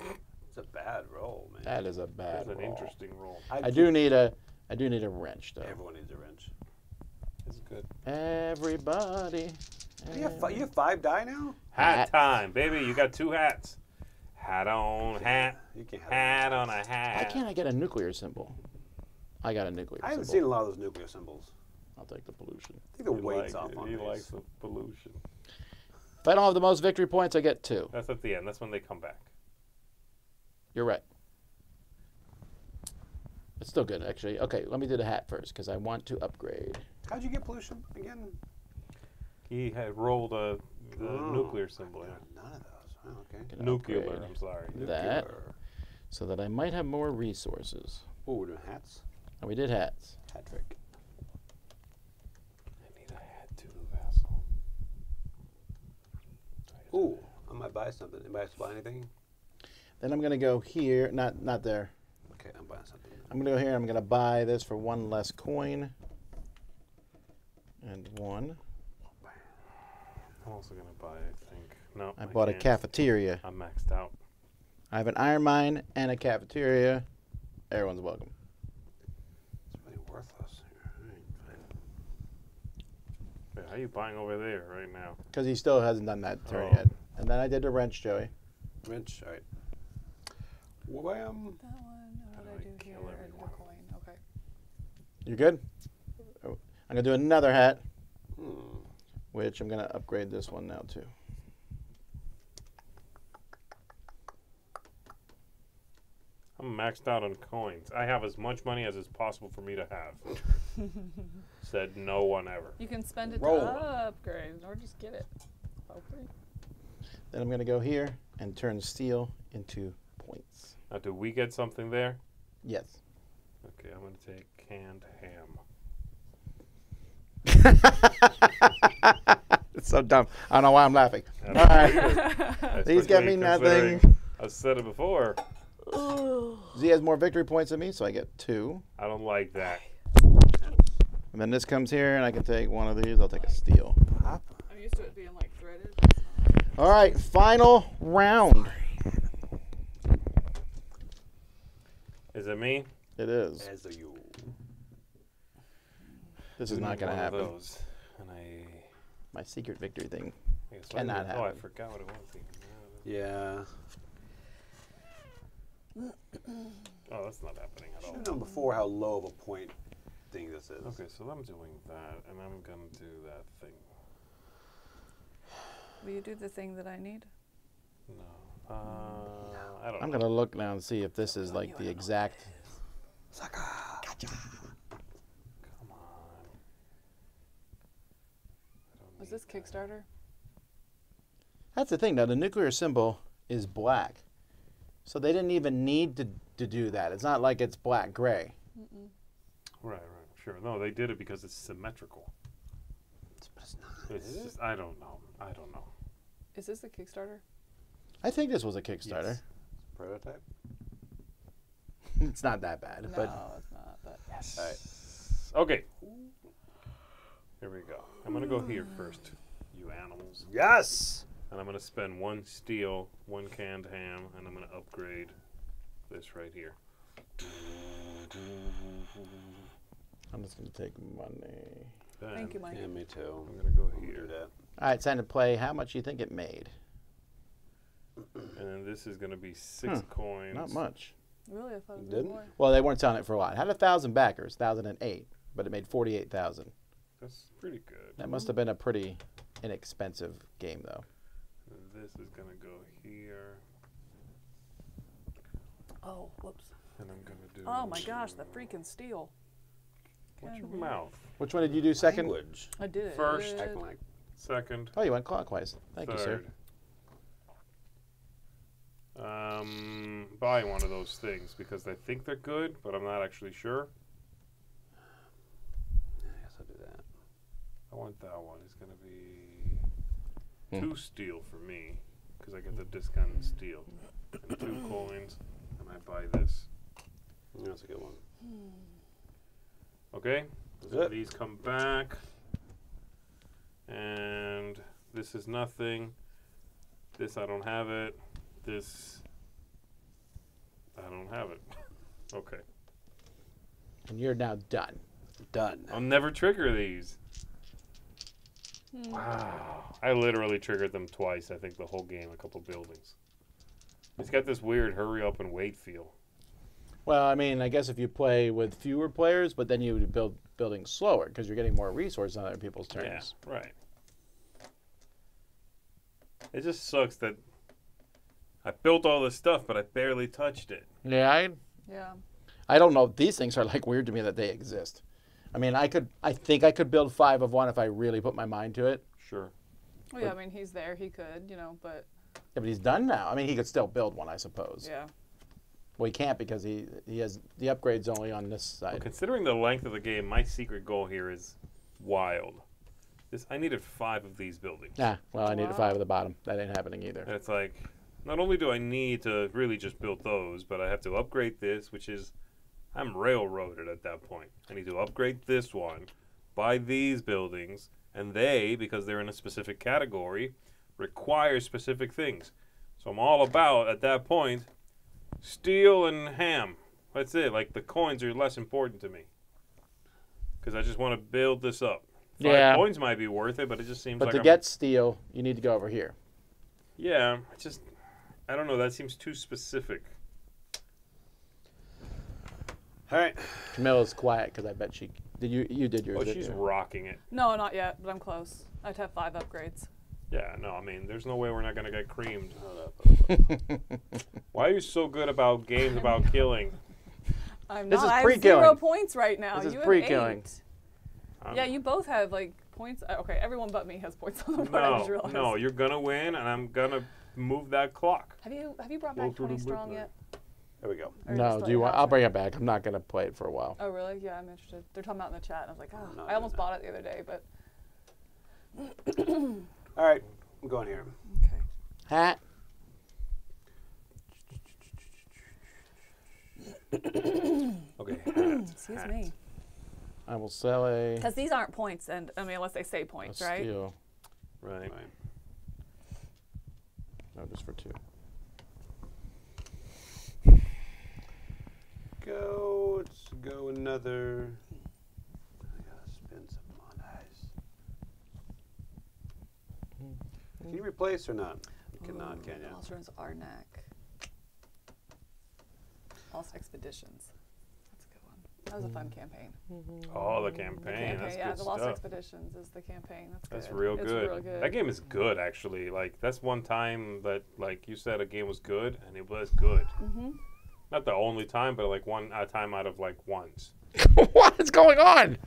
It's a bad roll, man. That is a bad roll. That's an interesting roll. I do need a wrench, though. Everyone needs a wrench. It's good. Everybody. You have 5 die now? Hat time, baby. You got 2 hats. Hat on hat. You can hat on a hat. Why can't I get a nuclear symbol? I got a nuclear symbol. I haven't seen a lot of those nuclear symbols. I'll take the pollution. I think the weight's off on these. He likes the pollution. If I don't have the most victory points, I get 2. That's at the end. That's when they come back. You're right. It's still good, actually. Okay, let me do the hat first, because I want to upgrade. How'd you get pollution again? He had rolled the nuclear symbol. None of those. Oh, okay. Nuclear. I'm sorry. That. Nuclear. So that I might have more resources. Oh, we're doing hats. Oh, we did hats. Hat trick. I need a hat too, Vasel. Ooh, I might buy something. Anybody else buy anything? Then I'm gonna go here. Not there. Okay, I'm buying something. I'm gonna go here. I'm gonna buy this for 1 less coin. And 1. I'm also going to buy, I think. No, I bought a cafeteria. I'm maxed out. I have an iron mine and a cafeteria. Everyone's welcome. It's really worthless here. Wait, how are you buying over there right now? Because he still hasn't done that turn yet. And then I did the wrench, Joey. Wrench, all right. Wham. That one. What did I do here? I did a coin. Okay. You good? I'm going to do another hat. Which I'm going to upgrade this one now, too. I'm maxed out on coins. I have as much money as is possible for me to have. Said no one ever. You can spend it to upgrade or just get it. Hopefully. Then I'm going to go here and turn steel into points. Now, do we get something there? Yes. Okay, I'm going to take canned ham. It's so dumb. I don't know why I'm laughing. All right. These get me nothing. I've said it before. Z has more victory points than me, so I get 2. I don't like that. And then this comes here, and I can take one of these. I'll take a steal. Pop. I'm used to it being like threaded. All right, final round. Is it me? It is. As are you. This is not going to happen. My secret victory thing cannot happen. Oh, I forgot what it was. Yeah. Oh, that's not happening at all. I should have known before how low of a point thing this is. Okay, so I'm doing that, and I'm going to do that thing. Will you do the thing that I need? No. I don't know. I'm going to look now and see if this is like the exact. Sucker! Gotcha! Come on. Was this Kickstarter? That's the thing. Now, the nuclear symbol is black. So they didn't even need to do that. It's not like it's black-gray. Mm-mm. Right, right, sure. No, they did it because it's symmetrical. But it's not. It's just, I don't know. I don't know. Is this a Kickstarter? I think this was a Kickstarter. Yes. Prototype? It's not that bad. No, but it's not that bad. Yes. All right. Okay. Here we go. I'm going to go here first, you animals. Yes! And I'm going to spend 1 steel, 1 canned ham, and I'm going to upgrade this right here. I'm just going to take money. Then, thank you, Mike. Yeah, me too. I'm going to go here. All right, time to play. How much do you think it made? And then this is going to be 6 coins. Not much. Really? I thought it was more. Well, they weren't selling it for a lot. It had 1,000 backers, 1,008, but it made 48,000. That's pretty good. That must have been a pretty inexpensive game, though. This is going to go here. Oh, whoops. And I'm going to do... Oh, my gosh, the freaking steel. What's your mouth? Which one did you do second? Language. I did it. First. Second. Oh, you went clockwise. Thank you, sir. Buy one of those things because I think they're good, but I'm not actually sure. I guess I'll do that. I want that one. It's going to be... 2 steel for me, because I get the discounted steel. And 2 coins, and I buy this. That's a good one. Okay, so these come back. And this is nothing. This, I don't have it. This, I don't have it. Okay. And you're now done. Done. I'll never trigger these. Wow. I literally triggered them twice, I think, the whole game, a couple buildings. It's got this weird hurry up and wait feel. Well, I mean, I guess if you play with fewer players, but then you would build buildings slower because you're getting more resources on other people's turns. Yeah, right. It just sucks that I built all this stuff, but I barely touched it. Yeah. I don't know. These things are like weird to me that they exist. I mean, I think I could build 5 of one if I really put my mind to it. Sure. Well, yeah, I mean, he's there. He could, you know, but... Yeah, but he's done now. I mean, he could still build one, I suppose. Yeah. Well, he can't because he has the upgrades only on this side. Well, considering the length of the game, my secret goal here is wild. I needed 5 of these buildings. Yeah, well, I needed 5 at the bottom. That ain't happening either. And it's like, not only do I need to really just build those, but I have to upgrade this, which is... I'm railroaded at that point. I need to upgrade this one, buy these buildings, and they, because they're in a specific category, require specific things. So I'm all about, at that point, steel and ham. That's it. Like, the coins are less important to me. Because I just want to build this up. 5 coins might be worth it, but it just seems like... But to get steel, you need to go over here. Yeah, it's just... I don't know. That seems too specific. All right. Camilla's quiet because I bet she did. You did yours. Oh, she's rocking it. No, not yet, but I'm close. I'd have 5 upgrades. Yeah, no, I mean, there's no way we're not gonna get creamed. Why are you so good about games about killing? I'm not. I have 0 points right now. This is pre-killing. Yeah, you both have like points. Okay, everyone but me has points on the board. No, I just realized. No, you're gonna win, and I'm gonna move that clock. Have you brought back 20 strong yet? There we go. No, do you want? I'll bring it back. I'm not going to play it for a while. Oh, really? Yeah, I'm interested. They're talking about it in the chat, and I was like, oh, I almost bought it the other day, but. All right, I'm going here. Okay. Hat. Okay. Excuse me. I will sell a. Because these aren't points, and I mean, unless they say points, right? Steal. Right. No, just for 2. Go. Let's go another. I gotta spend some monies. Can you replace or not? You cannot, can you? Alternates Arnak. Lost Expeditions. That's a good one. That was a fun campaign. Oh, the campaign. That's yeah, good the Lost Expeditions is the campaign. That's good. Real good. It's real good. That game is good, actually. Like that's one time that, like you said, a game was good, and it was good. Not the only time, but like one time out of like ones. What is going on?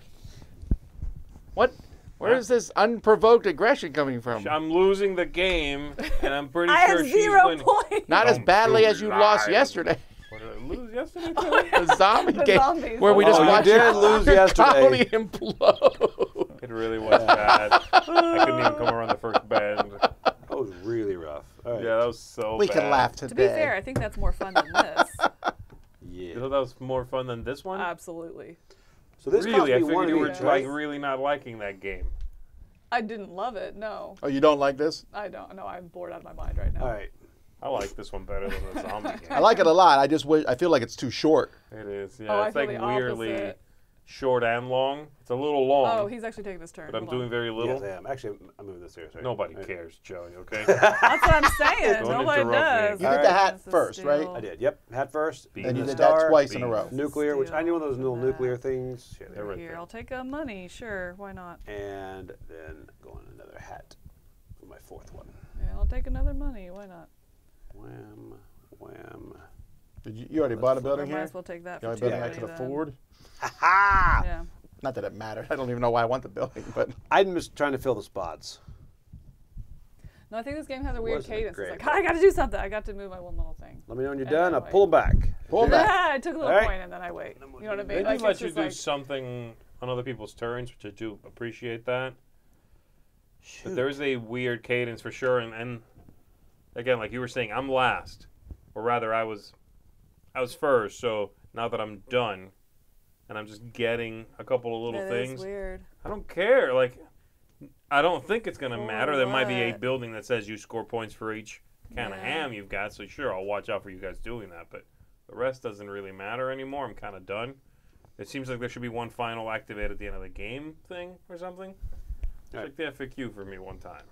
What? Where is this unprovoked aggression coming from? I'm losing the game, and I'm pretty sure she's winning. I have 0 points. Not as badly as you lost yesterday. What did I lose yesterday? The zombie game. Zombies. Where we just watched you lose yesterday. Implode. It really was bad. I couldn't even come around the first bend. That was really rough. Right. Yeah, that was so bad. We can laugh today. To be fair, I think that's more fun than this. Yeah. You thought that was more fun than this one? Absolutely. So this really, I figured you were like really not liking that game. I didn't love it, no. Oh, you don't like this? I don't. No, I'm bored out of my mind right now. All right. I like this one better than the zombie game. I like it a lot. I just wish, I feel like it's too short. It is, yeah. Oh, it's like weirdly short and long. It's a little long. Oh, he's actually taking this turn. But I'm doing very little. Yes, I am. Actually, I'm moving this here. Sorry. Nobody cares, Joey, okay? That's what I'm saying. Nobody does. You did the hat first, right? I did, yep. Hat first. And you did that twice in a row. Nuclear, which I knew one of those little nuclear things. Here, I'll take money, sure. Why not? And then go on another hat for my 4th one. Yeah, I'll take another money. Why not? Wham, wham. Did you already bought a building here? I might as well take that. You already built next to the Ford? Ha-ha! Yeah. Not that it mattered. I don't even know why I want the building, but I'm just trying to fill the spots. No, I think this game has a weird cadence. It's like, I got to do something. I got to move my one little thing. Let me know when you're done. I'll pull back. Pull back. Yeah, I took a little point and then I wait. You know what I mean? They do let you do something on other people's turns, which I do appreciate that. But there is a weird cadence for sure. And again, like you were saying, I'm last, or rather, I was first. So now that I'm done, and I'm just getting a couple of little things. That is weird. I don't care. Like, I don't think it's gonna matter. There might be a building that says you score points for each can of ham you've got. So sure, I'll watch out for you guys doing that. But the rest doesn't really matter anymore. I'm kind of done. It seems like there should be one final activate at the end of the game thing or something. It's like the FAQ for me one time.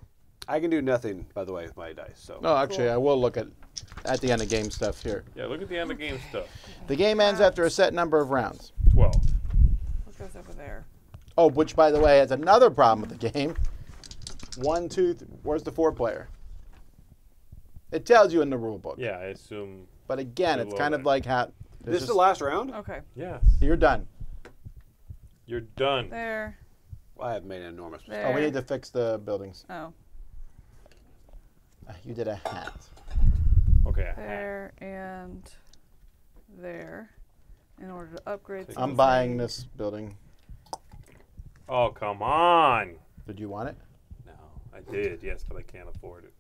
I can do nothing, by the way, with my dice. So no, actually, I will look at the end of game stuff here. Yeah, look at the end of game stuff. The game ends after a set number of rounds. 12. What goes over there? Oh, which, by the way, has another problem with the game. 1, 2, 3. Where's the 4-player? It tells you in the rule book. Yeah, I assume. But again, it's kind of like how. This is the last round? Okay. Yes. You're done. You're done. There. Well, I have made an enormous mistake. Oh, we need to fix the buildings. Oh. You did a hat. Okay. A there hat. And there, in order to upgrade. I'm buying this building. Oh come on! Did you want it? No, I did. Yes, but I can't afford it.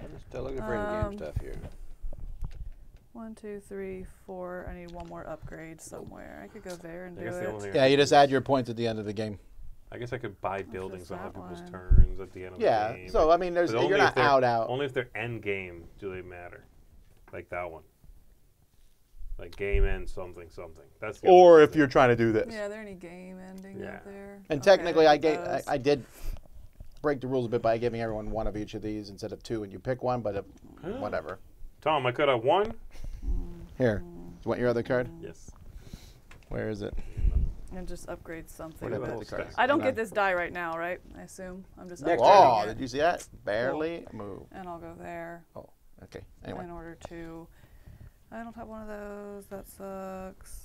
I'm still looking for in-game stuff here. 1, 2, 3, 4. I need one more upgrade somewhere. I could go there and do it. Yeah, you just add your points at the end of the game. I guess I could buy buildings on other people's turns at the end of the game. Yeah, so I mean, there's you're not out. Only if they're end game do they matter, like that one. Like game end something something. That's the or if you're trying to do this. Yeah, are there any game ending out there? And technically, I did break the rules a bit by giving everyone one of each of these instead of 2, and you pick one, but whatever. Tom, I could have won. Here. Do you want your other card? Yes. Where is it? And just upgrade something. I don't get this die right now, right? I assume. I'm just upgrading it. Did you see that? Barely move. And I'll go there. Oh, okay. Anyway. In order to... I don't have one of those. That sucks.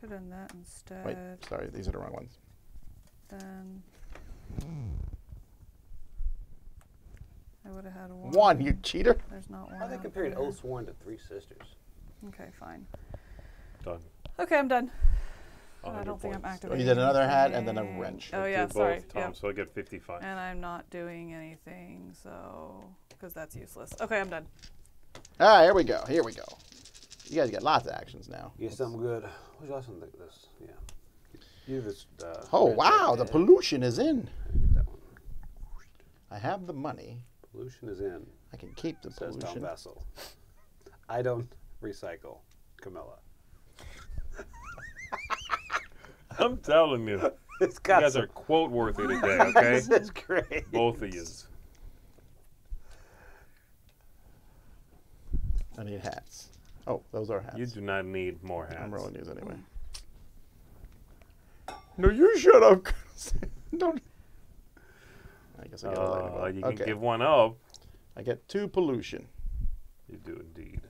Could have done that instead. Wait, sorry. These are the wrong ones. Then... I would have had one. One, you cheater. There's not one. I think compared Oathsworn to Three Sisters. Okay, fine. Done. Okay, I'm done. I don't think I'm activating. You did another hat and then a wrench. Oh, yeah, sorry. Both, Tom, yeah. So I get 55. And I'm not doing anything, so... Because that's useless. Okay, I'm done. All right, here we go. Here we go. You guys got lots of actions now. Yes, I'm good. What's last one like this? Yeah. You this, oh, wow, the pollution is in. I get that one. I have the money. Pollution is in. I can keep the pollution. Says Tom Vasel. I don't recycle, Camilla. I'm telling you, it's got you guys are quote worthy today, okay? This is great. Both of you. I need hats. Oh, those are hats. You do not need more hats. I'm rolling these anyway. No, you shut up. Don't. I guess I got a light bulb. You can give one up. I get two pollution. You do indeed.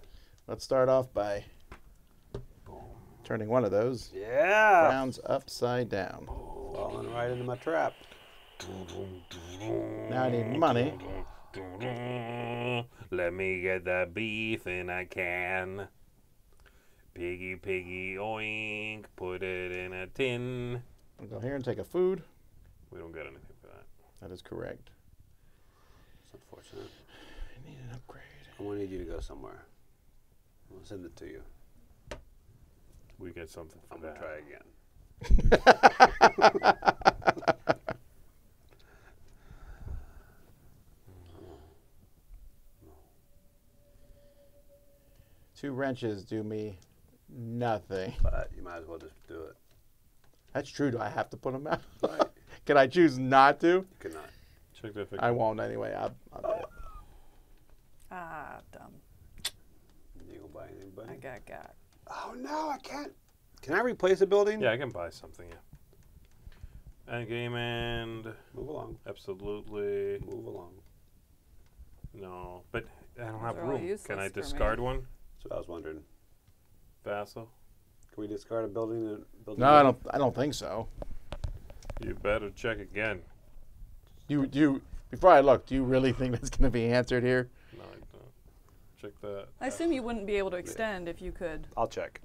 Let's start off by turning one of those. Yeah. Rounds upside down. Falling right into my trap. Now I need money. Let me get that beef in a can. Piggy, piggy, oink. Put it in a tin. I'll go here and take a food. We don't get anything for that. That is correct. It's unfortunate. I need an upgrade. I'm going to need you to go somewhere. I'm going to send it to you. We get something for I'm going to try again. Two wrenches do me nothing. But you might as well just do it. That's true. Do I have to put them out? Right. Can I choose not to? You cannot. Check that figure. I won't anyway. I'll bet. Ah, dumb. You gonna buy anybody? I got. Oh, no, I can't. Can I replace a building? Yeah, I can buy something, yeah. End game and... Move along. Absolutely. Move along. No, but I don't have room. Can I discard one? That's what I was wondering. Vasel? Can we discard a building? No, I don't think so. You better check again. Do you, before I look, do you really think that's going to be answered here? Check that. I assume you wouldn't be able to extend if you could. I'll check.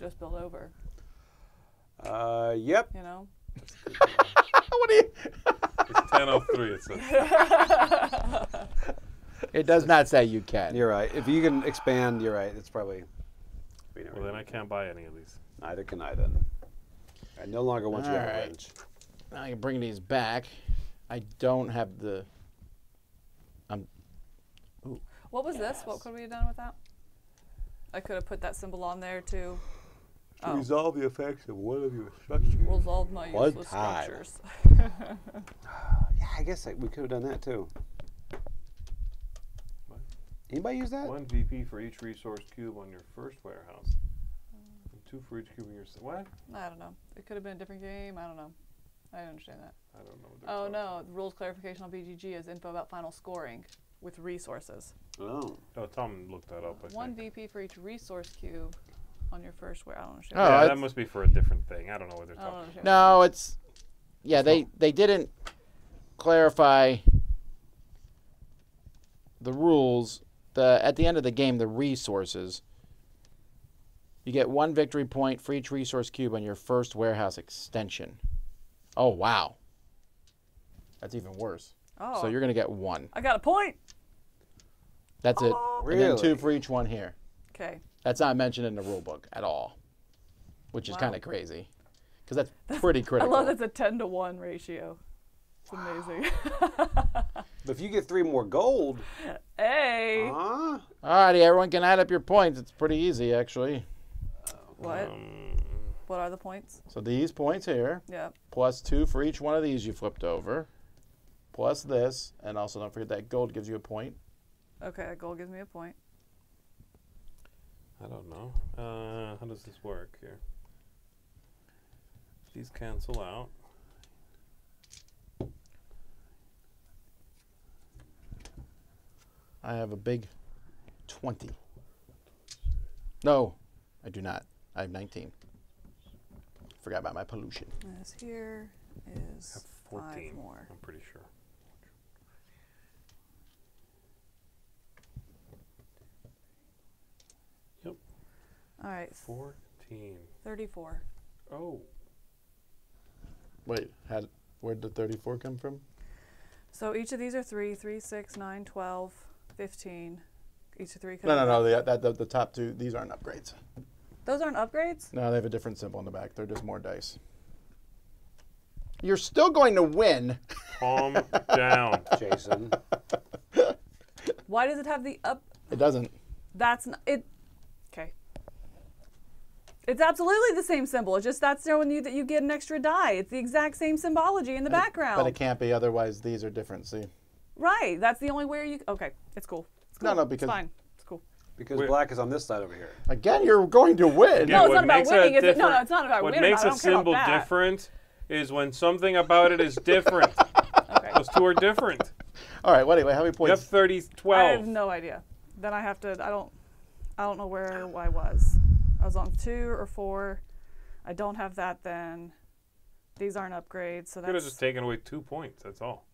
Just build over. Yep. You know? What are you? It's 10:03, it says. It does not say you can. You're right. If you can expand, you're right. It's probably... Well, then I can't buy any of these. Neither can I, then. I no longer want you to have a wrench. Now I can bring these back. I don't have the... What was this? What could we have done with that? I could have put that symbol on there too. To resolve the effects of one of your structures. Resolve my useless structures. Yeah, I guess we could have done that too. What? Anybody use that? 1 VP for each resource cube on your first warehouse. And 2 for each cube on your what? I don't know. It could have been a different game. I don't know. I don't understand that. I don't know. What the rules clarification on BGG is info about final scoring with resources. Oh. Oh, Tom looked that up. One VP for each resource cube on your first where I don't understand. Oh, yeah, that must be for a different thing. I don't know what they're talking about. No, it's they didn't clarify the rules. At the end of the game, the resources. You get 1 victory point for each resource cube on your first warehouse extension. Oh wow. That's even worse. Oh. So you're gonna get 1. I got a point. That's it. Really? And then 2 for each one here. Okay. That's not mentioned in the rule book at all, which is kind of crazy, because that's pretty critical. I love that's a 10-to-1 ratio. It's amazing. But if you get 3 more gold, hey. All righty, everyone can add up your points. It's pretty easy, actually. What? What are the points? So these points here. Yeah. Plus 2 for each one of these you flipped over, plus this, and also don't forget that gold gives you a point. Okay, that goal gives me a point. I don't know. How does this work here? These cancel out. I have a big 20. No, I do not. I have 19. Forgot about my pollution. This here is 14. 5 more. I'm pretty sure. All right. 14. 34. Oh. Wait, where'd the 34 come from? So each of these are 3, 3, 6, 9, 12, 15. Each of 3 comes from? No, the top two, these aren't upgrades. Those aren't upgrades? No, they have a different symbol on the back. They're just more dice. You're still going to win. Calm down, Jason. Why does it have the up? It doesn't. That's not it. Okay. It's absolutely the same symbol. It's just that's showing you that you get an extra die. It's the exact same symbology in the background. But it can't be. Otherwise, these are different. See. Right. That's the only way you. Okay. It's cool. It's cool. No, because it's fine. It's cool. Because black is on this side over here. Again, you're going to win. Yeah, no, it's not about winning. No, it's not about winning. What makes a symbol different is when something about it is different. Okay. Those two are different. All right. Well, anyway, how many points? You have 30, 12. I have no idea. Then I have to. I don't know where I was. I was on 2 or 4. I don't have that. Then these aren't upgrades. So that's. Could have just taken away 2 points. That's all.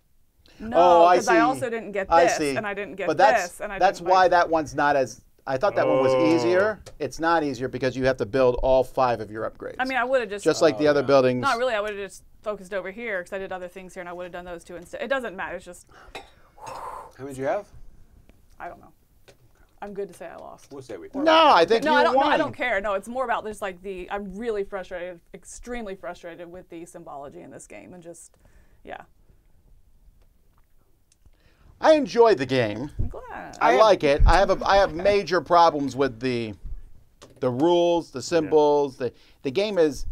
No, because I also didn't get this, and I didn't get this, and I. That's why that one's not as. I thought that one was easier. It's not easier because you have to build all 5 of your upgrades. I mean, I would have just like the other buildings. Not really. I would have just focused over here because I did other things here, and I would have done those 2 instead. It doesn't matter. It's just. How many do you have? I don't know. I'm good to say I lost. We'll say we lost. No, I think you won. No, I don't care. No, it's more about this, like the. I'm really frustrated, extremely frustrated with the symbology in this game, and just, yeah. I enjoy the game. I'm glad. I like it. I have major problems with the rules, the symbols. Yeah. The game is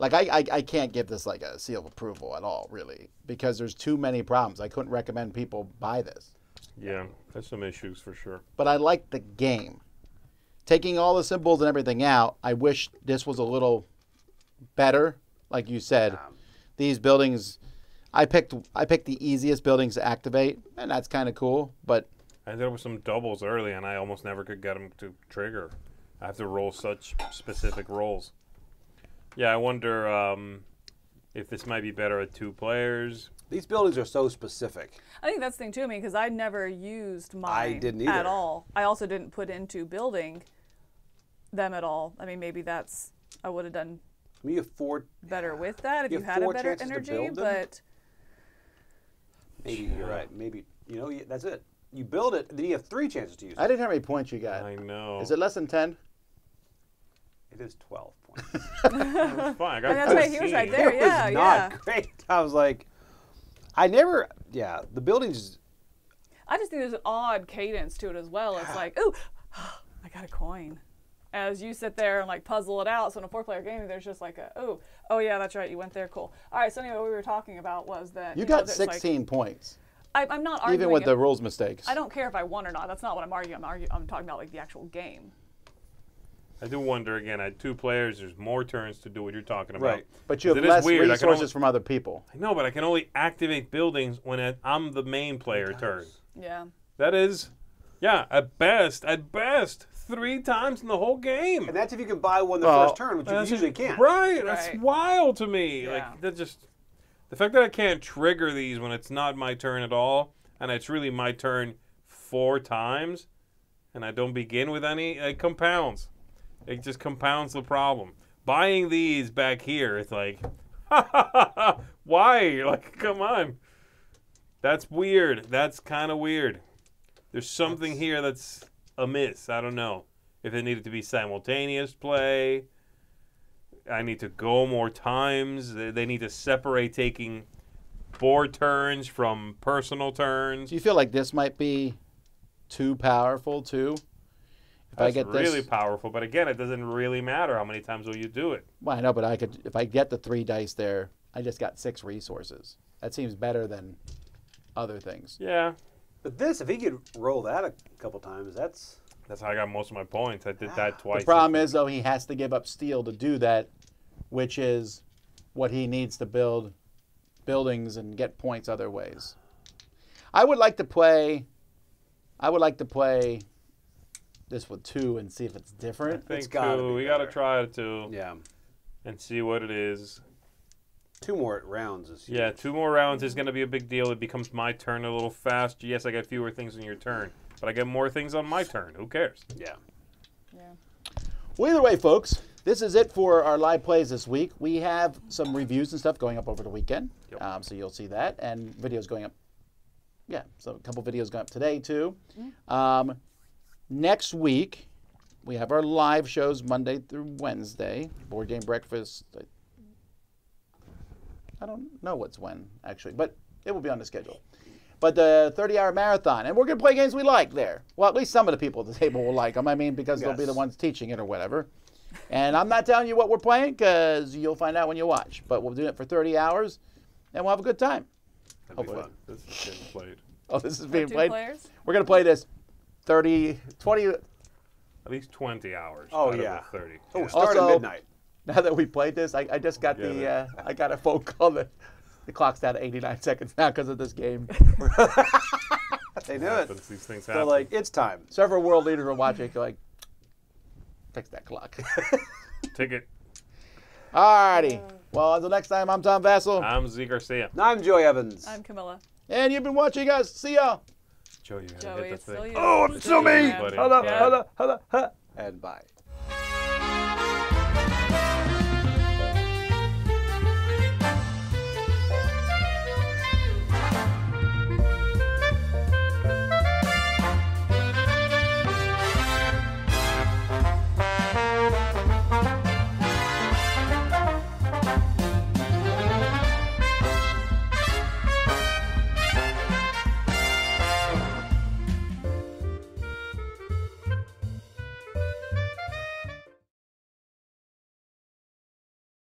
like I can't give this like a seal of approval at all, really, because there's too many problems. I couldn't recommend people buy this. Yeah, there's some issues for sure. But I like the game. Taking all the symbols and everything out, I wish this was a little better, like you said. These buildings. I picked the easiest buildings to activate, and that's kind of cool. But there were some doubles early, and I almost never could get them to trigger. I have to roll such specific rolls. Yeah, I wonder if this might be better at 2 players. These buildings are so specific. I think that's the thing too, because I never used mine at all. I also didn't put into building them at all. I mean, maybe that's I would have done better with that if you had a better energy, but. Maybe you're right. Maybe, you know, that's it. You build it, then you have 3 chances to use it. I didn't have any points you got. I know. Is it less than 10? It is 12 points. That's fine. I got 15. That's right. He was right there. Yeah, it was not great. I was like, I never, yeah, the buildings. I just think there's an odd cadence to it as well. It's like, ooh, I got a coin. As you sit there and like puzzle it out. So in a 4-player game, there's just like a, oh yeah, that's right, you went there, cool. All right, so anyway, what we were talking about was that you got 16 points. I'm not arguing. Even with the rules mistakes. I don't care if I won or not. That's not what I'm arguing. I'm talking about like the actual game. I do wonder again. At 2 players, there's more turns to do what you're talking about. Right, but you have less resources from other people. I know, but I can only activate buildings when I'm the main player turn. Yeah. That is, yeah, at best. 3 times in the whole game. And that's if you can buy one the first turn, which you usually can't. Right. That's wild to me. Yeah. Like that just the fact that I can't trigger these when it's not my turn at all, and it's really my turn 4 times, and I don't begin with any, it compounds. It just compounds the problem. Buying these back here, it's like why? Like, come on. That's weird. That's kinda weird. There's something here that's amiss. I don't know if it needed to be simultaneous play. I need to go more times. They need to separate taking board turns from personal turns. Do you feel like this might be too powerful too? It's really powerful, but again, it doesn't really matter how many times will you do it. Well, I know, but I could if I get the 3 dice there. I just got 6 resources. That seems better than other things. Yeah. But this, if he could roll that a couple times, that's how I got most of my points. I did that twice. The problem is, though, he has to give up steel to do that, which is what he needs to build buildings and get points other ways. I would like to play this with 2 and see if it's different. I think 2. We got to try 2. Yeah. And see what it is. 2 more rounds is huge. Yeah, 2 more rounds is going to be a big deal. It becomes my turn a little faster. Yes, I get fewer things on your turn, but I get more things on my turn. Who cares? Yeah. Yeah. Well, either way, folks, this is it for our live plays this week. We have some reviews and stuff going up over the weekend, yep. So you'll see that, and videos going up. Yeah, so a couple videos going up today, too. Next week, we have our live shows Monday through Wednesday. Board Game Breakfast. I don't know what's when, actually, but it will be on the schedule. But the 30-hour marathon, and we're going to play games we like there. Well, at least some of the people at the table will like them, I mean, because they'll be the ones teaching it or whatever. And I'm not telling you what we're playing, because you'll find out when you watch. But we'll do it for 30 hours, and we'll have a good time. Hopefully. This is being played. Oh, this is being played? Players? We're going to play this 20. At least 20 hours. Oh, yeah. 30. Oh, start at midnight. Now that we played this, I just got I got a phone call that the clock's down to 89 seconds now because of this game. They do it. These things happen. They're like, it's time. Several world leaders are watching. Like, fix that clock. Ticket. Alrighty. Well, until next time, I'm Tom Vasel. I'm Z Garcia. I'm Joey Evans. I'm Camilla. And you've been watching us. See y'all. Joey, you gotta hit the thing. Oh, it's still me. Hold up, hold up, hold up, and bye.